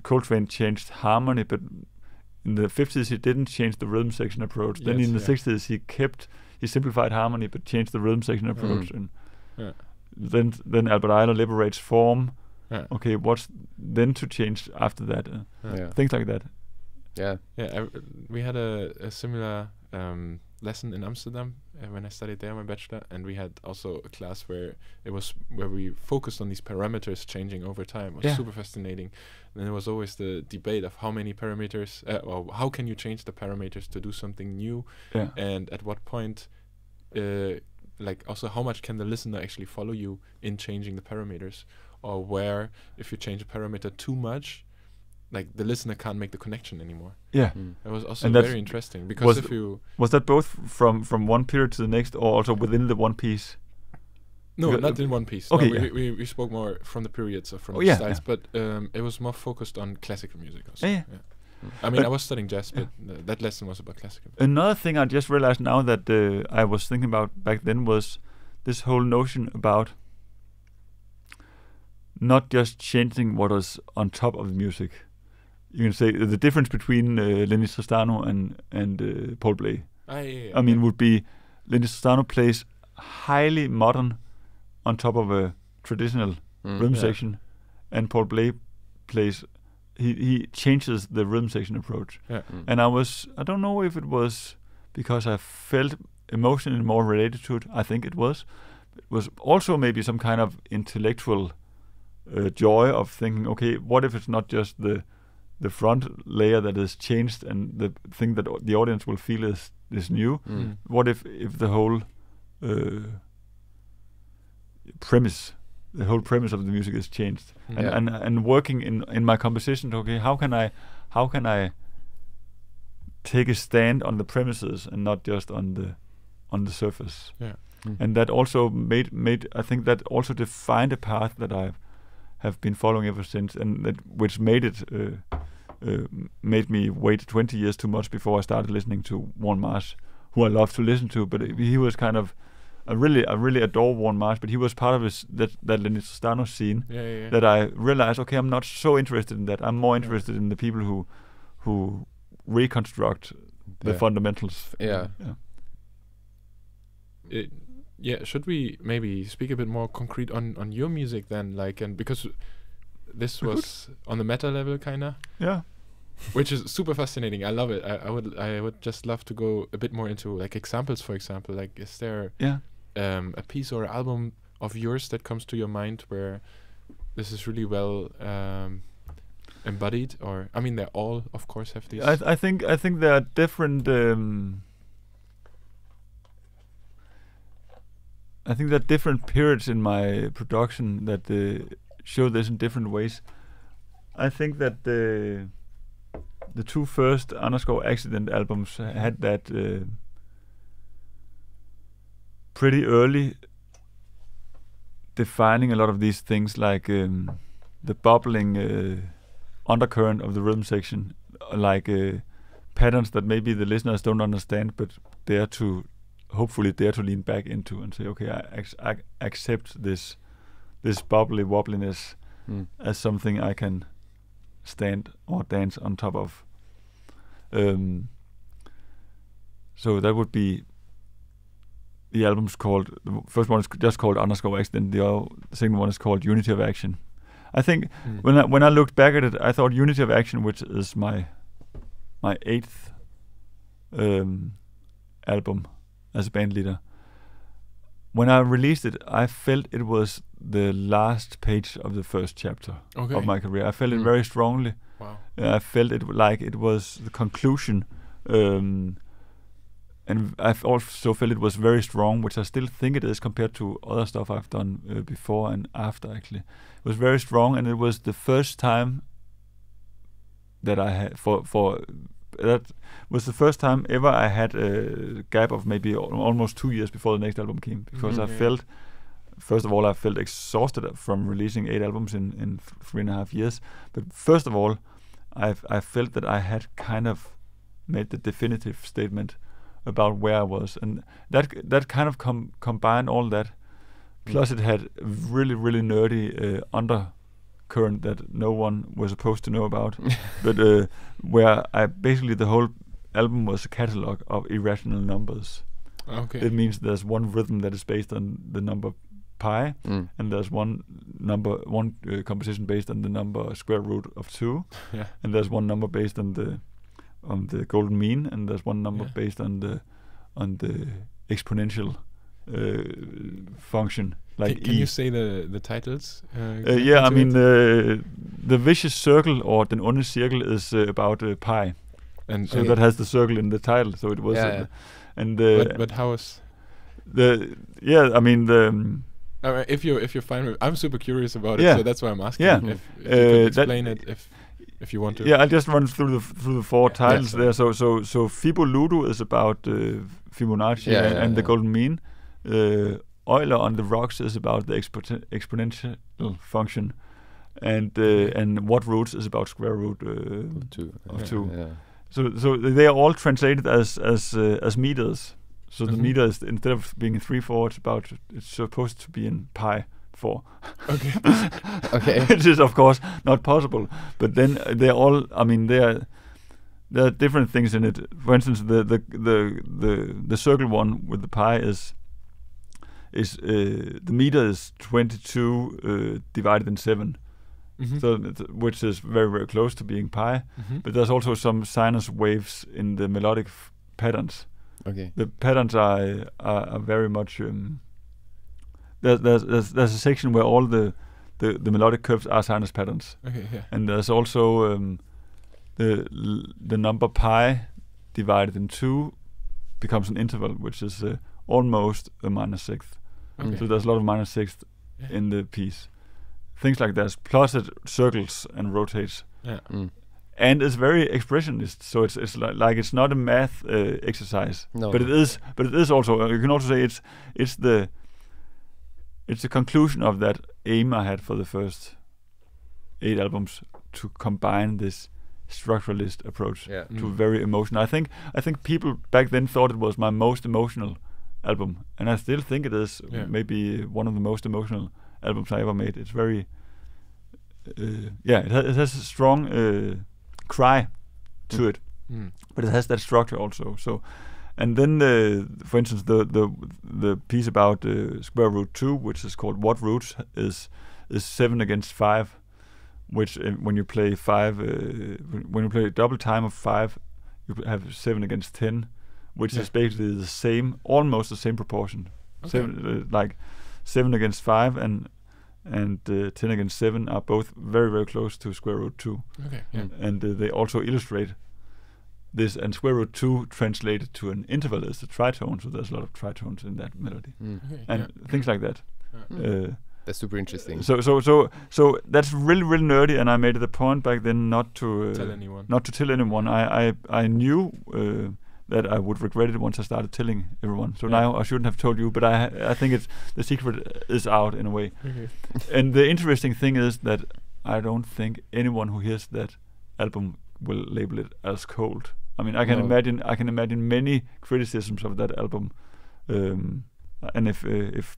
Coltrane changed harmony, but In the 50s, he didn't change the rhythm section approach. Then in the 60s, he simplified harmony but changed the rhythm section approach. And then Albert Ayler liberates form. Okay, what's then to change after that? Things like that. We had a similar lesson in Amsterdam when I studied there, my bachelor, and we had also a class where it was where we focused on these parameters changing over time. It was super fascinating. And there was always the debate of how many parameters, or how can you change the parameters to do something new, and at what point, like also how much can the listener actually follow you in changing the parameters, or where if you change a parameter too much, like the listener can't make the connection anymore. It was also very interesting because if you was that both from one period to the next, or also within the one piece? No, not in one piece. Okay, no, we spoke more from the periods or from the styles, but it was more focused on classical music. Also. I mean, I was studying jazz, but that lesson was about classical. Another thing I just realized now that I was thinking about back then was this whole notion about not just changing what is on top of the music. You can say the difference between Lenny Tristano and Paul Bley. I mean, would be Lenny Tristano plays highly modern on top of a traditional rhythm section, and Paul Bley plays. He changes the rhythm section approach. And I don't know if it was because I felt emotionally more related to it. I think it was. It was also maybe some kind of intellectual joy of thinking, okay, what if it's not just the front layer that is changed and the thing that the audience will feel is new. What if the whole premise of the music is changed? And working in my composition, okay, how can I take a stand on the premises and not just on the surface? And that also made I think that also defined a path that I have been following ever since, and that which made it made me wait 20 years too much before I started listening to Warren Mars, who I love to listen to. But he was kind of, I really adore Warren Mars, but he was part of that Lenny Tristano scene that I realized, okay, I'm not so interested in that. I'm more interested in the people who reconstruct the fundamentals. Should we maybe speak a bit more concrete on your music then, like, and because this was on the meta level kinda. Which is super fascinating. I love it. I would just love to go a bit more into like examples, for example. Like, is there a piece or album of yours that comes to your mind where this is really well embodied? Or I mean, they all of course have these. I think there are different periods in my production that show this in different ways. I think that the two first Underscore Accident albums had that pretty early, defining a lot of these things, like the bubbling undercurrent of the rhythm section, like patterns that maybe the listeners don't understand, but dare to hopefully dare to lean back into and say, okay, I accept this bubbly wobbliness as something I can stand or dance on top of. So that would be the album's called, the first one is just called Underscore Accident, the second one is called Unity of Action. I think when I looked back at it, I thought Unity of Action, which is my eighth album as a band leader. When I released it, I felt it was the last page of the first chapter of my career. I felt it very strongly. Wow. I felt it like it was the conclusion. And I also felt it was very strong, which I still think it is compared to other stuff I've done before and after, actually. It was very strong, and it was the first time that I had that was the first time ever I had a gap of maybe almost 2 years before the next album came, because I felt, first of all, I felt exhausted from releasing 8 albums in 3.5 years. But first of all, I felt that I had kind of made the definitive statement about where I was, and that kind of combined all that. Plus, it had really nerdy under current that no one was supposed to know about, but where I basically the whole album was a catalog of irrational numbers. Okay. It means there's one rhythm that is based on the number pi, and there's one composition based on the number square root of 2, yeah. and there's one number based on the golden mean, and there's one number yeah. based on the exponential function. Like can you say the titles? Yeah, I mean the vicious circle or den onde cirkel is about pi, and so that has the circle in the title. So it was, and but how is the I mean the. If you're fine with, I'm super curious about it, so that's why I'm asking. Yeah. If you could explain it if you want to. Yeah, I'll just run through the four titles there. So Fibo Ludo is about Fibonacci and the golden mean. Euler on the rocks is about the exponential function, and what roots is about square root of two. Yeah. So they are all translated as meters. So the meter is instead of being in 3/4, it's supposed to be in pi 4. Okay. Okay. Which is of course not possible. But then they're all. I mean, there are different things in it. For instance, the circle one with the pi is the meter is 22 divided in 7. So which is very very close to being pi. But there's also some sinus waves in the melodic patterns. Okay. The patterns are very much there's a section where all the melodic curves are sinus patterns. Okay, yeah. And there's also the number pi divided in 2 becomes an interval, which is almost a -6th. Okay. So there's a lot of -6th in the piece. Things like that. Plus it circles and rotates. Yeah. Mm. And it's very expressionist, so it's like it's not a math exercise, but it is. But it is also. You can also say it's the conclusion of that aim I had for the first 8 albums to combine this structuralist approach to very emotional. I think people back then thought it was my most emotional album, and I still think it is maybe one of the most emotional albums I ever made. It's very It has a strong. Cry to it, but it has that structure also. So, and then for instance, the piece about square root 2, which is called "What Roots," is 7 against 5, which when you play 5, when you play a double time of 5, you have 7 against 10, which is basically the same, almost the same proportion. Okay. 7 against 5 and 10 against 7 are both very, very close to square root 2. Okay, yeah. And they also illustrate this. And square root 2 translated to an interval is a tritone, so there's a lot of tritones in that melody. Okay, and things like that. That's super interesting. So that's really, really nerdy, and I made it a point back then not to tell anyone. I knew that I would regret it once I started telling everyone. So now I shouldn't have told you, but I think it's the secret is out in a way. Okay. And the interesting thing is that I don't think anyone who hears that album will label it as cold. I mean, I can imagine many criticisms of that album. And if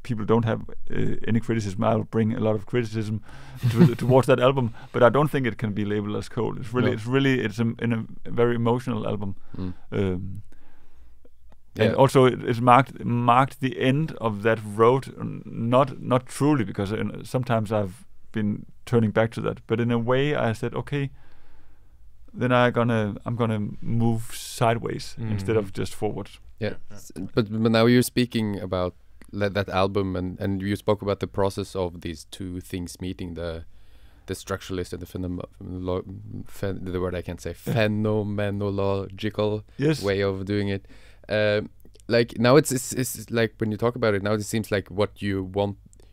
people don't have any criticism, I'll bring a lot of criticism towards that album. But I don't think it can be labeled as cold. It's a very emotional album, and also it's marked the end of that road. Not truly, because sometimes I've been turning back to that. But in a way, I said, okay, then I'm gonna move sideways instead of just forwards. Yeah, but now you're speaking about that album, and you spoke about the process of these two things meeting, the structuralist and the phenomenological way of doing it. Like now it's like when you talk about it now, it seems like what you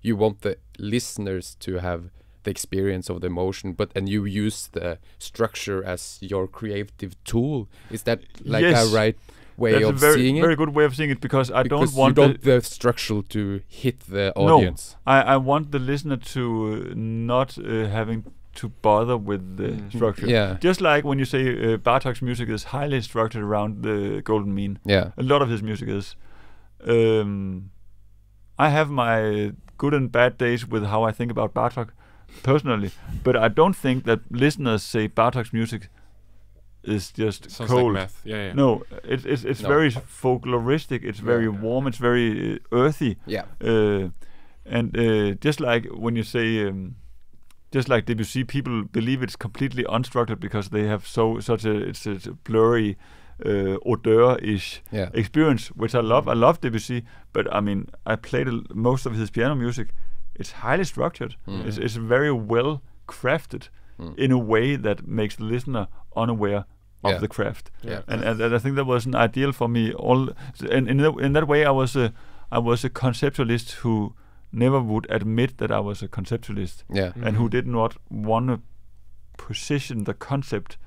want the listeners to have the experience of the emotion, and you use the structure as your creative tool. Is that like a right way of seeing it? Very good way of seeing it, because you don't want the structural to hit the audience. No, I want the listener to not having to bother with the structure. Yeah. Just like when you say Bartok's music is highly structured around the golden mean. Yeah. A lot of his music is. I have my good and bad days with how I think about Bartok, personally, but I don't think that listeners say Bartok's music is just sounds cold. Like math. Yeah, yeah. No, it's no. Very folkloristic. It's very warm. It's very earthy. Yeah. And just like when you say, just like Debussy, people believe it's completely unstructured because they have such a blurry, odeur-ish experience, which I love. I love Debussy, but I mean, I played most of his piano music. It's highly structured. Mm. It's very well crafted in a way that makes the listener unaware of the craft. Yeah. And I think that was an ideal for me. In that way, I was a conceptualist who never would admit that I was a conceptualist, and who did not want to position the concept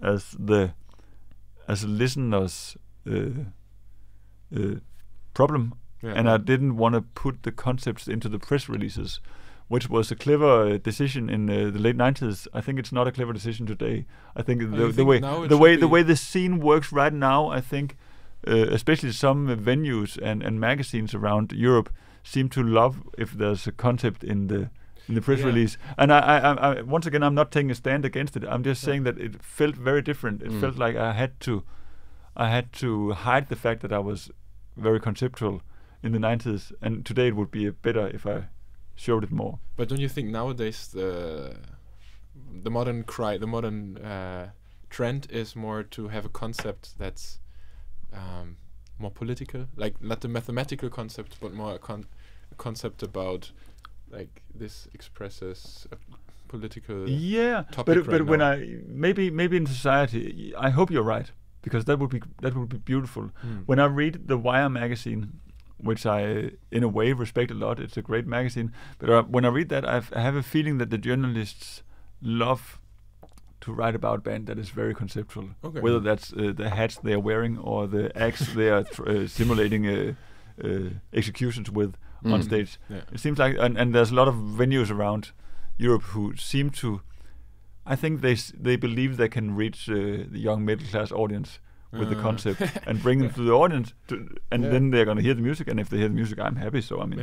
as a listener's problem. Yeah. And I didn't want to put the concepts into the press releases, which was a clever decision in the late 90s. I think it's not a clever decision today. I think the way the scene works right now, I think especially some venues and magazines around Europe seem to love if there's a concept in the press release. And I once again, I'm not taking a stand against it. I'm just saying that it felt very different. It felt like I had to hide the fact that I was very conceptual in the 90s, and today it would be better if I showed it more. But don't you think nowadays the modern trend is more to have a concept that's more political, like not the mathematical concept, but more a concept about like this expresses a political topic? But when maybe in society, I hope you're right, because that would be beautiful. When I read the Wire magazine, which I in a way respect a lot, it's a great magazine, but when I read that, I have a feeling that the journalists love to write about band that is very conceptual, whether that's the hats they are wearing or the acts they are simulating executions with on stage. Yeah. It seems like, and there's a lot of venues around Europe who seem to, I think they believe they can reach the young middle class audience with the concept and bring them to the audience, then they're going to hear the music, and if they hear the music, I'm happy. So I mean,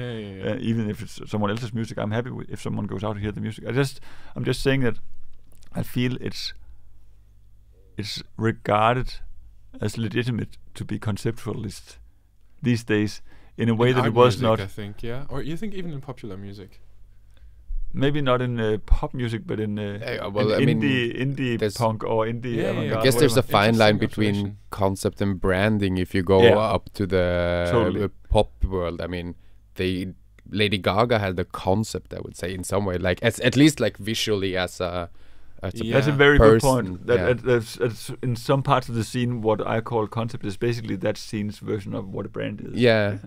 even if it's someone else's music, I'm happy if someone goes out to hear the music. I'm just saying that I feel it's regarded as legitimate to be conceptualist these days in a way that it was not. I think, or you think even in popular music. Maybe not in pop music, but in indie punk or indie avant-garde. I guess there's a fine line between concept and branding. If you go up to the pop world, I mean, Lady Gaga had the concept, I would say, in some way, like at least like visually as a. That's a very good point. That's in some parts of the scene, what I call concept is basically that scene's version of what a brand is. Yeah.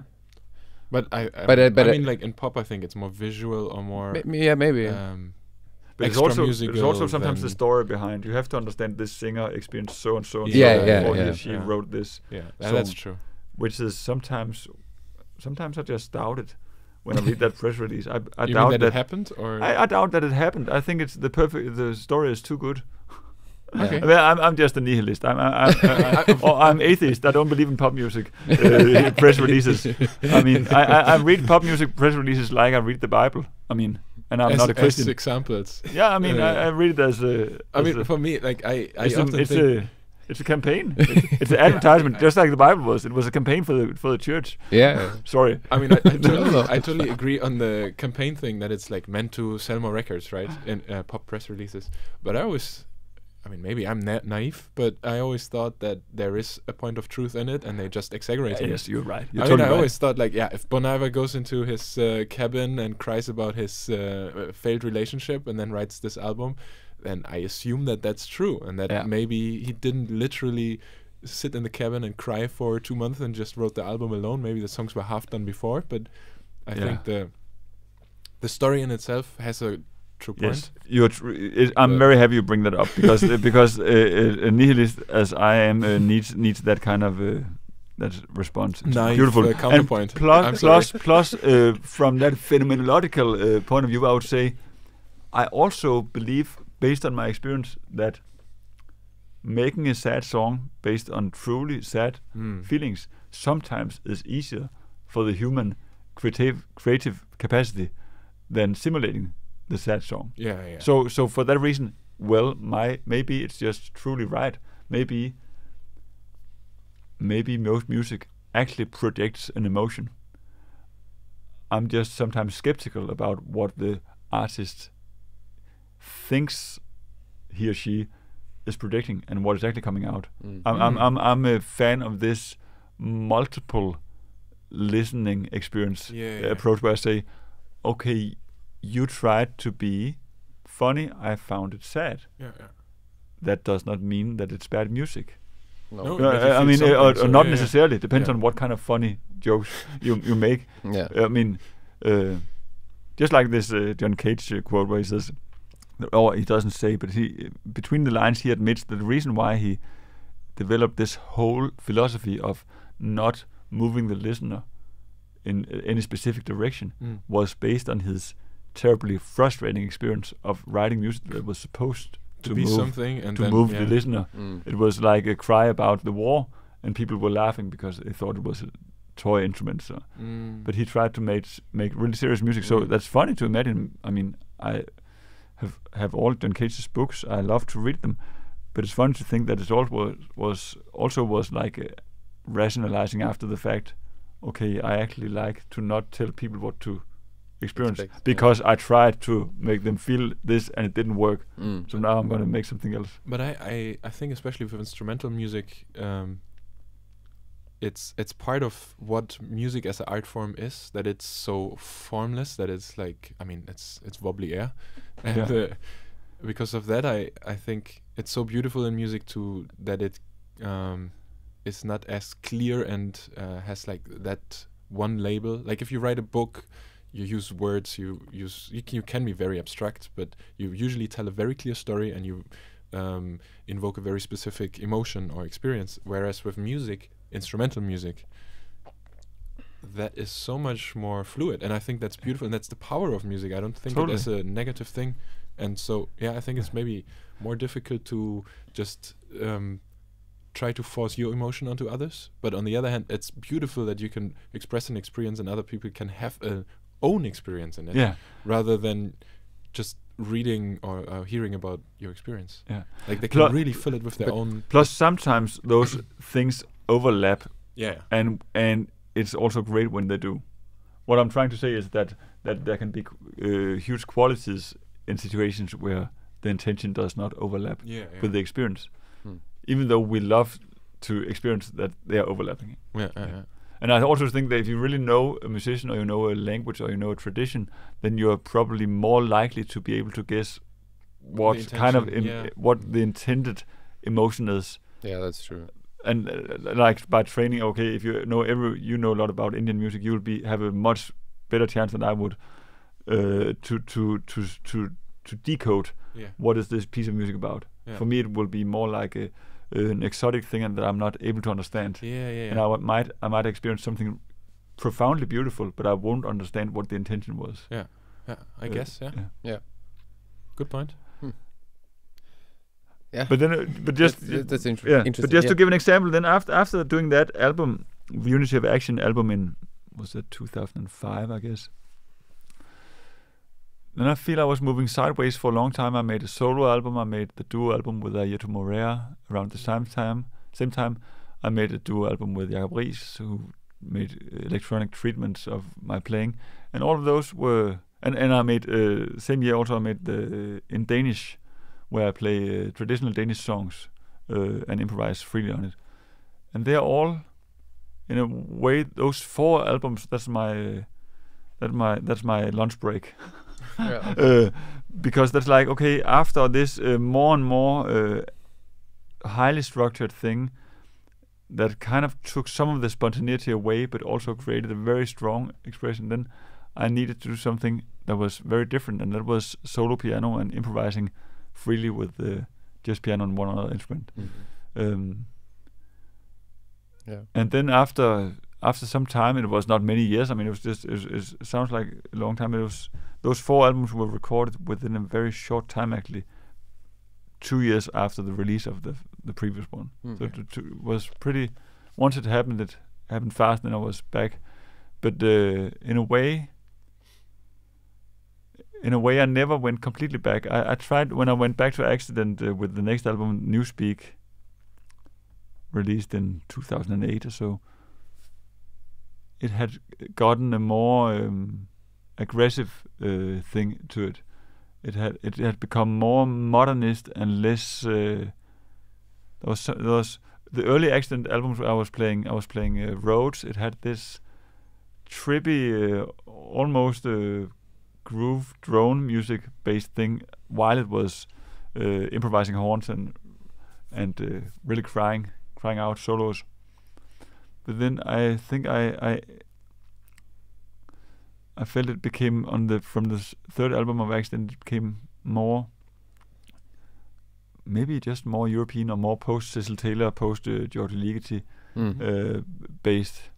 But I mean, like in pop, I think it's more visual or more. Maybe. But it's also sometimes the story behind. You have to understand this singer experienced so and so. Or she wrote this. Yeah, that's true. Which is sometimes I just doubt it. When I read that press release, I doubt that it happened. Or I doubt that it happened. I think it's the story is too good. Okay. I mean, I'm just a nihilist. I'm atheist. I don't believe in pop music press releases. I mean, I read pop music press releases like I read the Bible. I mean, and I'm not a Christian. As examples. Yeah, I mean, I read it as a. For me, like I often think. It's a campaign. It's an advertisement, just like the Bible was. It was a campaign for the church. Yeah. Sorry. I mean, I totally agree on the campaign thing, that it's like meant to sell more records, right? And pop press releases. But maybe I'm naive, but I always thought that there is a point of truth in it, and they just exaggerate it. Yes, you're right. I always thought, like, if Bonava goes into his cabin and cries about his failed relationship and then writes this album, then I assume that that's true, and that maybe he didn't literally sit in the cabin and cry for 2 months and just wrote the album alone. Maybe the songs were half done before, but I think the story in itself has a true point. I'm very happy you bring that up, because a nihilist as I am needs that kind of that response. Nice. Beautiful counterpoint. Plus, from that phenomenological point of view, I would say I also believe, based on my experience, that making a sad song based on truly sad feelings sometimes is easier for the human creative capacity than simulating the sad song. Yeah, yeah. So for that reason, well, maybe it's just truly right. Maybe most music actually projects an emotion. I'm just sometimes skeptical about what the artist thinks he or she is predicting and what is actually coming out. Mm. I'm a fan of this multiple listening experience approach, where I say, okay, you tried to be funny, I found it sad. Yeah, yeah. That does not mean that it's bad music. No, I mean, or not necessarily. It depends on what kind of funny jokes you make. Yeah. I mean, just like this John Cage quote where he says, or he doesn't say, but he, between the lines, he admits that the reason why he developed this whole philosophy of not moving the listener in any specific direction was based on his terribly frustrating experience of writing music that was supposed to be something and to move the listener. Mm. It was like a cry about the war, and people were laughing because they thought it was a toy instrument. So. Mm. But he tried to make really serious music. So that's funny to imagine. I mean, I have all John Cage's books. I love to read them, but it's funny to think that it all was like rationalizing after the fact. Okay, I actually like to not tell people what to experience because I tried to make them feel this and it didn't work. So now I'm going to make something else. But I think especially with instrumental music, it's part of what music as an art form is, that it's so formless, that it's like, I mean, it's wobbly air. And because of that, I think it's so beautiful in music too, that it is not as clear and has like that one label. Like if you write a book, you use words, you can be very abstract, but you usually tell a very clear story and you invoke a very specific emotion or experience. Whereas with music, instrumental music, that is so much more fluid. And I think that's beautiful, and that's the power of music. I don't think it is a negative thing. And so, yeah, I think it's maybe more difficult to just try to force your emotion onto others. But on the other hand, it's beautiful that you can express an experience and other people can have a own experience in it, rather than just reading or hearing about your experience. Yeah, like they can really fill it with their own. Plus, sometimes those things overlap. Yeah, and it's also great when they do. What I'm trying to say is that there can be huge qualities in situations where the intention does not overlap with the experience, even though we love to experience that they are overlapping. Yeah. And I also think that if you really know a musician, or you know a language, or you know a tradition, then you are probably more likely to be able to guess what kind of what the intended emotion is. Yeah, that's true. And like by training, okay, if you know you know a lot about Indian music, you will have a much better chance than I would to decode what is this piece of music about. Yeah. For me, it will be more like an exotic thing, and that I'm not able to understand. Yeah. And I might experience something profoundly beautiful, but I won't understand what the intention was. Yeah. I guess. Good point. Yeah. But then, but just that's interesting. But just to give an example, then after doing that album, Unity of Action album in, was that 2005, I guess. Then I feel I was moving sideways for a long time. I made a solo album. I made the duo album with Ayeto Morea around the same time. I made a duo album with Jakob Ries, who made electronic treatments of my playing. And all of those were... And I made... same year also I made the in Danish, where I play traditional Danish songs and improvise freely on it. And they're all, in a way, those four albums, that's my lunch break. Because that's like, okay, after this more and more highly structured thing that kind of took some of the spontaneity away but also created a very strong expression, then I needed to do something that was very different, and that was solo piano and improvising freely with just piano and one other instrument. And then after some time, it was not many years, I mean, it was just, it sounds like a long time, it was, those four albums were recorded within a very short time, actually, 2 years after the release of the previous one. So it was pretty, once it happened fast, and I was back. But in a way, in a way I never went completely back. I tried when I went back to Accident with the next album, Newspeak, released in 2008 or so. It had gotten a more aggressive thing to it. It had become more modernist and less. There was the early Accident albums I was playing. I was playing Rhodes. It had this trippy, almost groove drone music based thing, while it was improvising horns and really crying out solos. But then I think I felt it became from the third album of Accident, it became more, maybe just more European or more post Cecil Taylor, post George Ligeti based,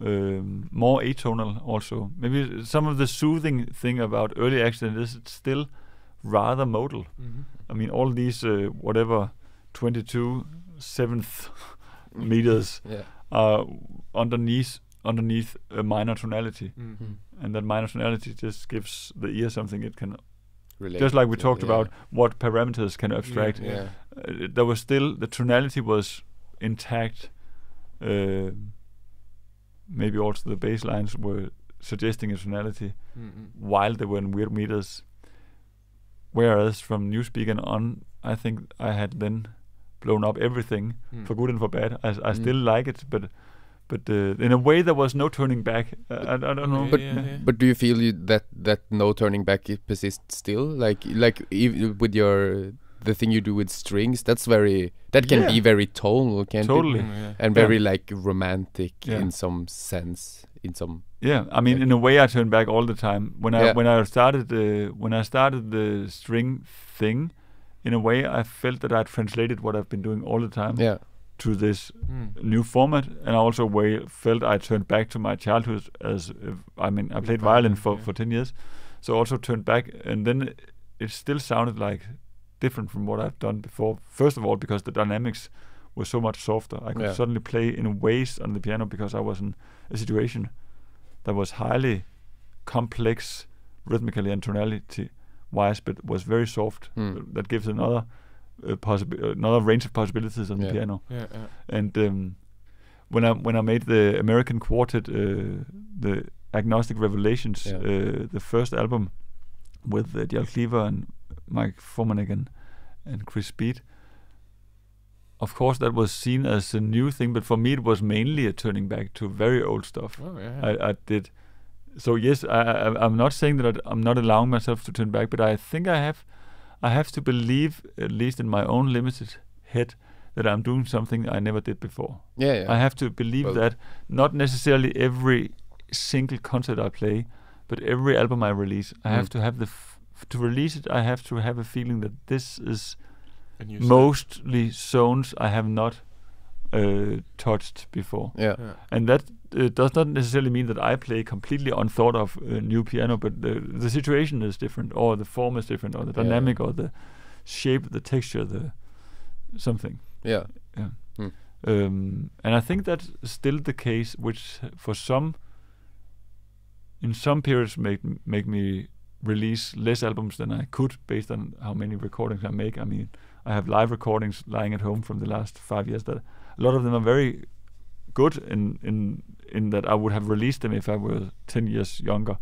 more atonal also. Maybe some of the soothing thing about early Accident is it's still rather modal. Mm-hmm. I mean, all these whatever 22/7 meters are underneath a minor tonality, and that minor tonality just gives the ear something it can relate, just like we talked about what parameters can abstract. There was still, the tonality was intact. Maybe also the bass lines were suggesting a tonality while they were in weird meters, whereas from Newspeak and on, I think I had then blown up everything for good and for bad. I still like it, but in a way there was no turning back. I don't know. But do you feel that no turning back persists still? Like with the thing you do with strings, that can be very tonal, can't it? And very like romantic in some sense. I mean, in a way, I turn back all the time. When I started the string thing, in a way, I felt that I translated what I've been doing all the time to this new format, and I also felt I turned back to my childhood. I played violin for 10 years, so also turned back, and then it still sounded like different from what I've done before. First of all, because the dynamics were so much softer. I could suddenly play in ways on the piano because I was in a situation that was highly complex rhythmically and tonality-wise, but was very soft. That gives another range of possibilities on the piano. And when I made the American Quartet, the Agnostic Revelations, the first album with Dale Cleaver and Mike Formanek and Chris Speed, of course that was seen as a new thing, but for me it was mainly a turning back to very old stuff. I did. So yes, I'm not saying that I'm not allowing myself to turn back, but I think I have to believe, at least in my own limited head, that I'm doing something I never did before. I have to believe that not necessarily every single concert I play, but every album I release, I have to have to release it, I have to have a feeling that this is mostly zones I have not touched before. And that does not necessarily mean that I play completely unthought of new piano, but the situation is different, or the form is different, or the dynamic, or the shape, the texture, the something. And I think that's still the case, which for some, in some periods, make me release less albums than I could based on how many recordings I make. I mean, I have live recordings lying at home from the last 5 years that a lot of them are very good in that I would have released them if I were 10 years younger.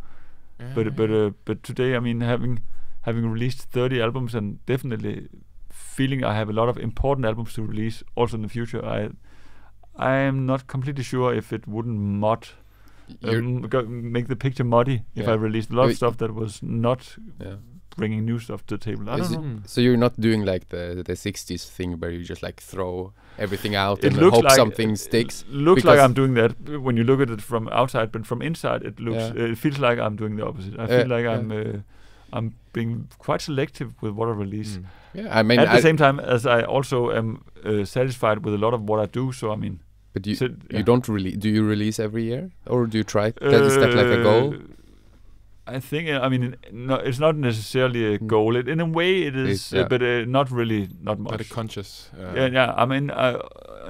But today, I mean, having released 30 albums and definitely feeling I have a lot of important albums to release also in the future, I am not completely sure if it wouldn't make the picture muddy if I released a lot of stuff that was not bringing new stuff to the table. I don't know. So you're not doing like the 60s thing where you just like throw everything out and hope something sticks? It looks like I'm doing that when you look at it from outside, but from inside it looks it feels like I'm doing the opposite. I feel like I'm being quite selective with what I release. I mean, at the same time as I also am satisfied with a lot of what I do, so I mean. But you don't release. Do you release every year, or do you try? Is that like a goal? I think. I mean, no, it's not necessarily a goal. In a way, it is, but not really, not much. But a conscious. I mean,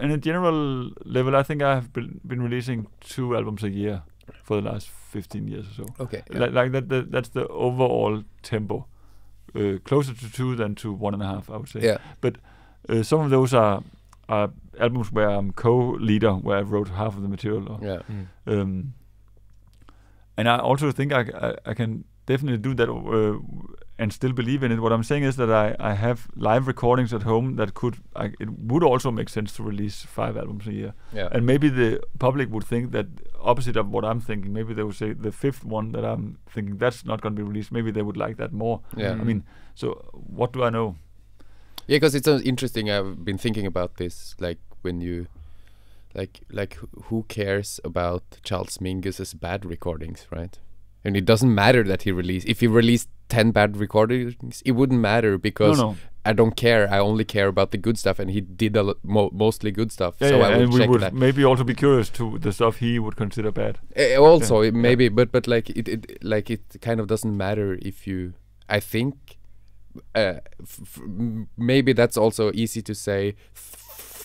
in a general level, I think I have been releasing 2 albums a year for the last 15 years or so. Okay. Yeah. Like that's the overall tempo, closer to 2 than to 1.5, I would say. Yeah. But some of those are albums where I'm co-leader, where I wrote half of the material. Or, yeah. And I also think I can definitely do that and still believe in it. What I'm saying is that I have live recordings at home that it would also make sense to release 5 albums a year. Yeah. And maybe the public would think that opposite of what I'm thinking. Maybe they would say the 5th one that I'm thinking, that's not going to be released. Maybe they would like that more. Yeah. I mean, so what do I know? Yeah, because it's interesting. I've been thinking about this, like when you... Like, who cares about Charles Mingus's bad recordings, right? And it doesn't matter that he released. If he released 10 bad recordings, it wouldn't matter because no. I don't care. I only care about the good stuff, and he did mostly good stuff. Yeah, so yeah, I would check that. Maybe also be curious to the stuff he would consider bad. Also, yeah. Maybe, but like it kind of doesn't matter if you. I think maybe that's also easy to say.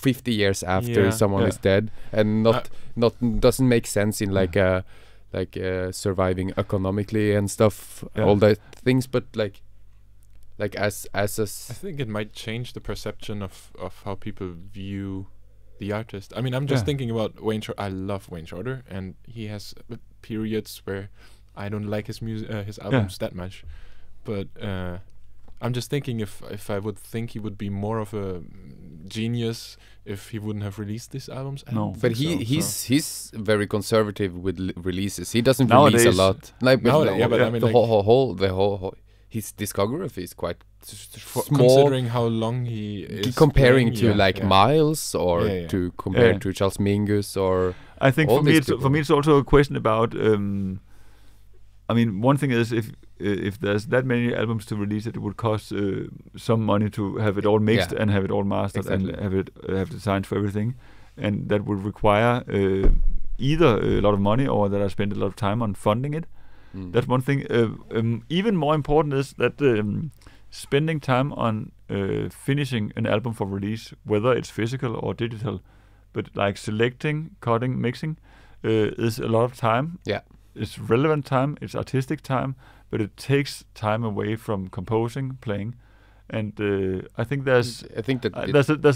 50 years after someone is dead, and not doesn't make sense in like surviving economically and stuff, all that things. But like as I think it might change the perception of how people view the artist. I mean, I'm just thinking about Wayne Shorter. I love Wayne Shorter, and he has periods where I don't like his music, his albums that much, but. I'm just thinking if I would think he would be more of a genius if he wouldn't have released these albums. No, but he's very conservative with releases. He doesn't nowadays release a lot. Like the whole his discography is quite small, considering how long he is comparing to Miles or to compare to Charles Mingus or. I think for me it's also a question about. I mean, one thing is if there's that many albums to release, it would cost some money to have it all mixed and have it all mastered and have designs for everything, and that would require either a lot of money or that I spend a lot of time on funding it. Mm. That's one thing. Even more important is that spending time on finishing an album for release, whether it's physical or digital, but like selecting, cutting, mixing, is a lot of time. Yeah. It's relevant time, it's artistic time, but it takes time away from composing, playing, and I think there's a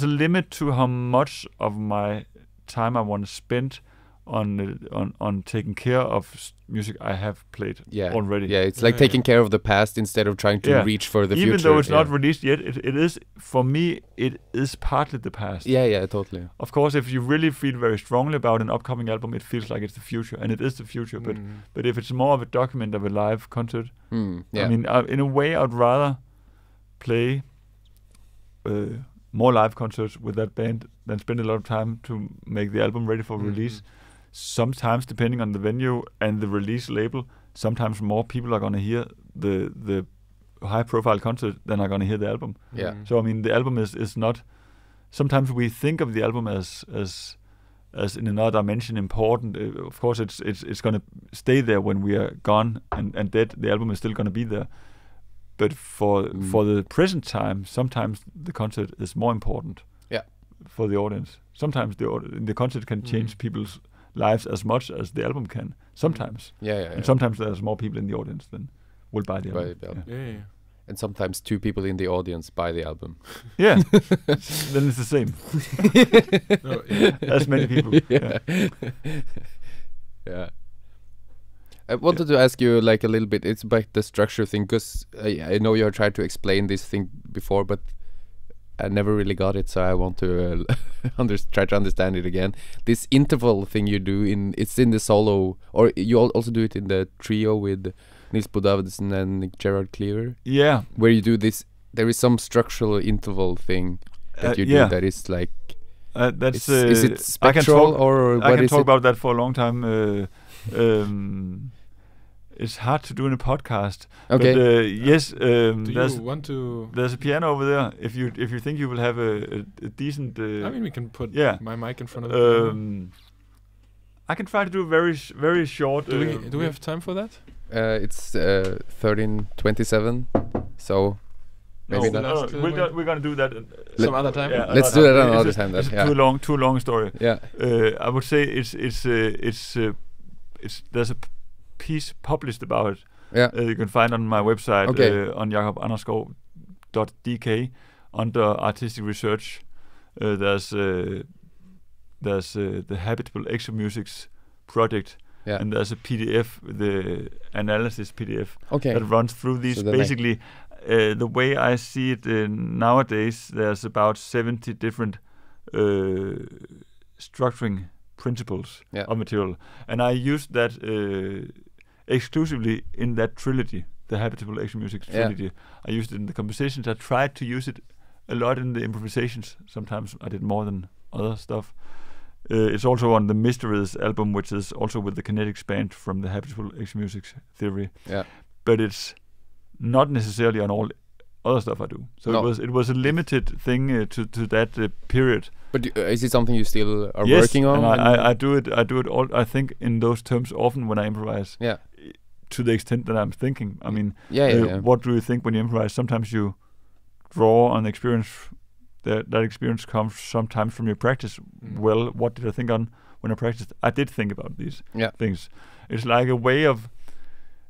limit to how much of my time I want to spend on taking care of music I have played already. Yeah, it's like taking care of the past instead of trying to reach for the future. Even though it's not released yet, it is, for me, it is partly the past. Yeah, totally. Of course, if you really feel very strongly about an upcoming album, it feels like it's the future, and it is the future, but if it's more of a document of a live concert, I mean, in a way, I'd rather play more live concerts with that band than spend a lot of time to make the album ready for release. Sometimes, depending on the venue and the release label, sometimes more people are going to hear the high-profile concert than are going to hear the album. Yeah. So I mean, the album is not. Sometimes we think of the album as in another dimension important. Of course, it's going to stay there when we are gone and dead. The album is still going to be there. But for the present time, sometimes the concert is more important. Yeah. For the audience, sometimes the concert can change people's lives as much as the album can, sometimes. And sometimes there's more people in the audience than will buy the album. And sometimes 2 people in the audience buy the album. Yeah, then it's the same. No, as many people. I wanted to ask you like a little bit, it's about the structure thing, because I know you tried to explain this thing before, but I never really got it, so I want to try to understand it again. This interval thing you do it's in the solo, or you also do it in the trio with Niels Bohr Davidsen and Gerard Cleaver. Yeah, where you do this. There is some structural interval thing that you do that is like. Is it spectral or? I can talk about that for a long time. It's hard to do in a podcast. Okay. But, yes. Do you want to? There's a piano over there. If you think you will have a decent. I mean, we can put my mic in front of. I can try to do a very short. Do we have time for that? It's 13:27, so. Maybe not. We're gonna do that some other time. Yeah, let's do that another time. It's too long story. Yeah. I would say it's there's a piece published about it. Yeah. You can find on my website, okay. On jakobanasko.dk under artistic research. There's the Habitable Action Music's project. Yeah. And there's a PDF, the analysis PDF, okay. that runs through these. So basically, the way I see it nowadays, there's about 70 different structuring principles yeah. of material. And I used that exclusively in that trilogy, the Habitable Action Music trilogy. Yeah. I used it in the compositions. I tried to use it a lot in the improvisations. Sometimes I did more than other stuff. It's also on the Mysteries album, which is also with the Kinetics band from the Habitable Action Music theory. Yeah. But it's not necessarily on all other stuff I do. So no. it was a limited thing to that period. But is it something you still are yes, working on? Yes, I do it. I do it all. I think in those terms often when I improvise. Yeah. To the extent that I'm thinking. I mean, what do you think when you improvise? Sometimes you draw on experience. That experience comes sometimes from your practice. Well, what did I think on when I practiced? I did think about these yeah. things. It's like a way of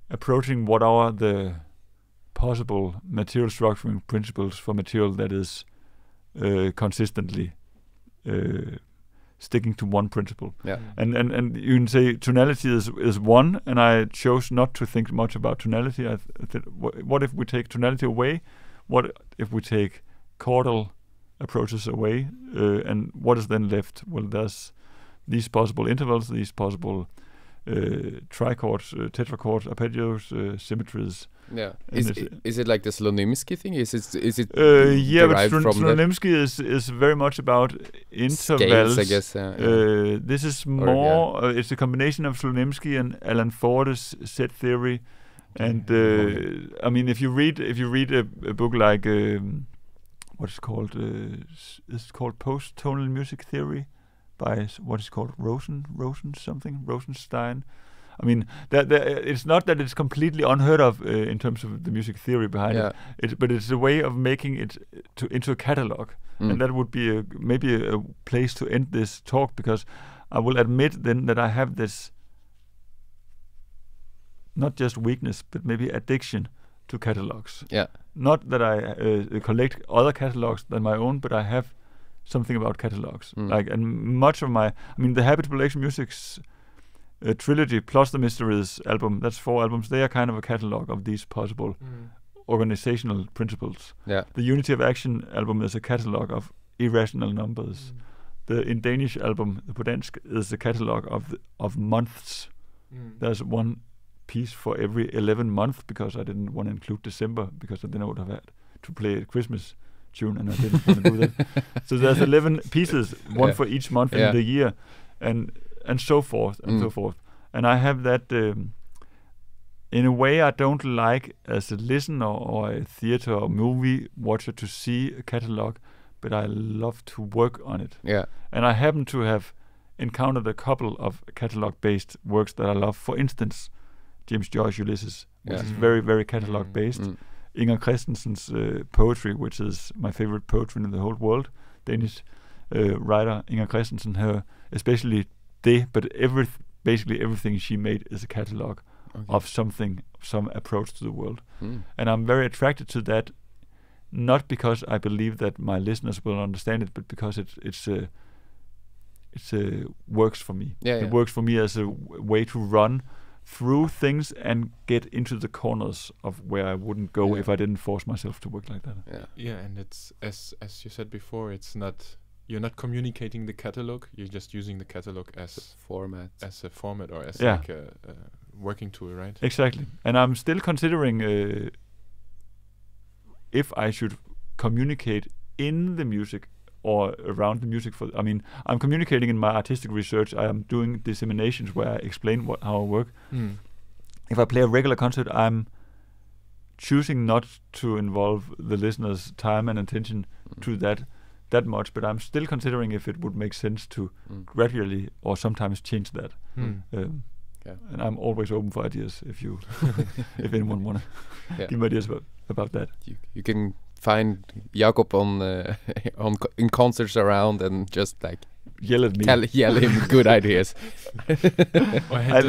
approaching what are the possible material structuring principles for material that is consistently sticking to one principle. Yeah. And you can say tonality is one, and I chose not to think much about tonality. What if we take tonality away? What if we take chordal approaches away, and what is then left? Well, there's these possible intervals, these possible trichords, tetrachords, arpeggios, symmetries. Yeah, is it like the Slonimsky thing? Is it? Yeah, but Slonimsky is very much about intervals, scales, I guess. This is more. Yeah. It's a combination of Slonimsky and Alan Ford's set theory, and I mean, if you read a book like. What's called it's called post-tonal music theory by what is called Rosenstein. I mean it's not that it's completely unheard of in terms of the music theory behind yeah. it, but it's a way of making it into a catalog, and that would be maybe a place to end this talk, because I will admit then that I have this not just weakness but maybe addiction to catalogs. Yeah. Not that I collect other catalogs than my own, but I have something about catalogs. Like, and much of my, I mean, the Habitable Action Music's trilogy plus the Mysteries album, that's 4 albums, they are kind of a catalog of these possible organizational principles. Yeah. The Unity of Action album is a catalog of irrational numbers. The in Danish album, the Podansk, is a catalog of months. There's one piece for every 11 months, because I didn't want to include December, because then I would have had to play a Christmas tune, and I didn't want to do that. So there's 11 pieces, one for each month in the year, and so forth and so forth. And I have that in a way I don't like as a listener or a theater or movie watcher to see a catalog, but I love to work on it. Yeah. And I happen to have encountered a couple of catalog-based works that I love. For instance, James Joyce's Ulysses, which is very, very catalog-based. Inger Christensen's poetry, which is my favorite poetry in the whole world. Danish writer Inger Christensen, her especially but basically everything she made is a catalog of something, some approach to the world. And I'm very attracted to that, not because I believe that my listeners will understand it, but because it works for me. Yeah, it works for me as a way to run through things and get into the corners of where I wouldn't go if I didn't force myself to work like that. Yeah, yeah, and it's as you said before, it's not, you're not communicating the catalog. You're just using the catalog as a format or as like a working tool, right? Exactly. And I'm still considering if I should communicate in the music or around the music. I mean, I'm communicating in my artistic research. I am doing disseminations where I explain how I work. If I play a regular concert, I'm choosing not to involve the listener's time and attention to that much, but I'm still considering if it would make sense to gradually or sometimes change that. And I'm always open for ideas if anyone want to give me ideas about that. You can find Jakob on in concerts around and just like yell at me. Yell him good ideas. there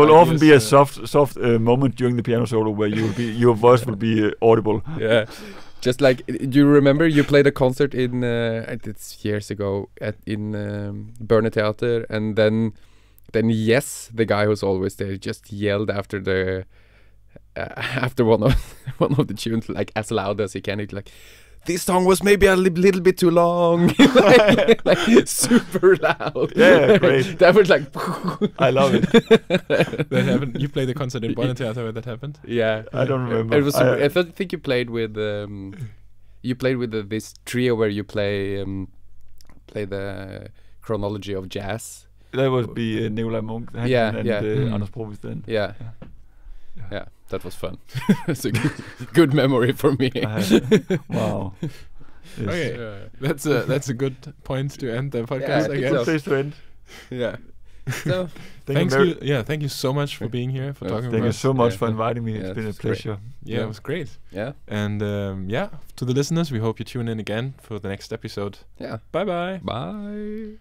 will often be a soft moment during the piano solo where your voice will be audible. Yeah. Just like, do you remember you played a concert in it's years ago in Børneteatret, and then yes, the guy who's always there just yelled after the after one of the tunes, like as loud as he can. He's like, this song was maybe a little bit too long, like super loud. Yeah, great. That was like, I love it. That happened. You played the concert in Børneteatret where that happened? Yeah, I don't remember. It was. I think you played with this trio where you play the chronology of jazz. That would be Nikolaj Munk and Anders Provsten. Yeah. Yeah, that was fun. It's a good memory for me. Wow. Yes. Okay, that's a good point to end the podcast. Yeah, I guess. Place to end. Yeah. So thank you so much for being here, for talking. Thank you so much for inviting me. Yeah, it's been a pleasure. Yeah, it was great. Yeah. And to the listeners, we hope you tune in again for the next episode. Yeah. Bye.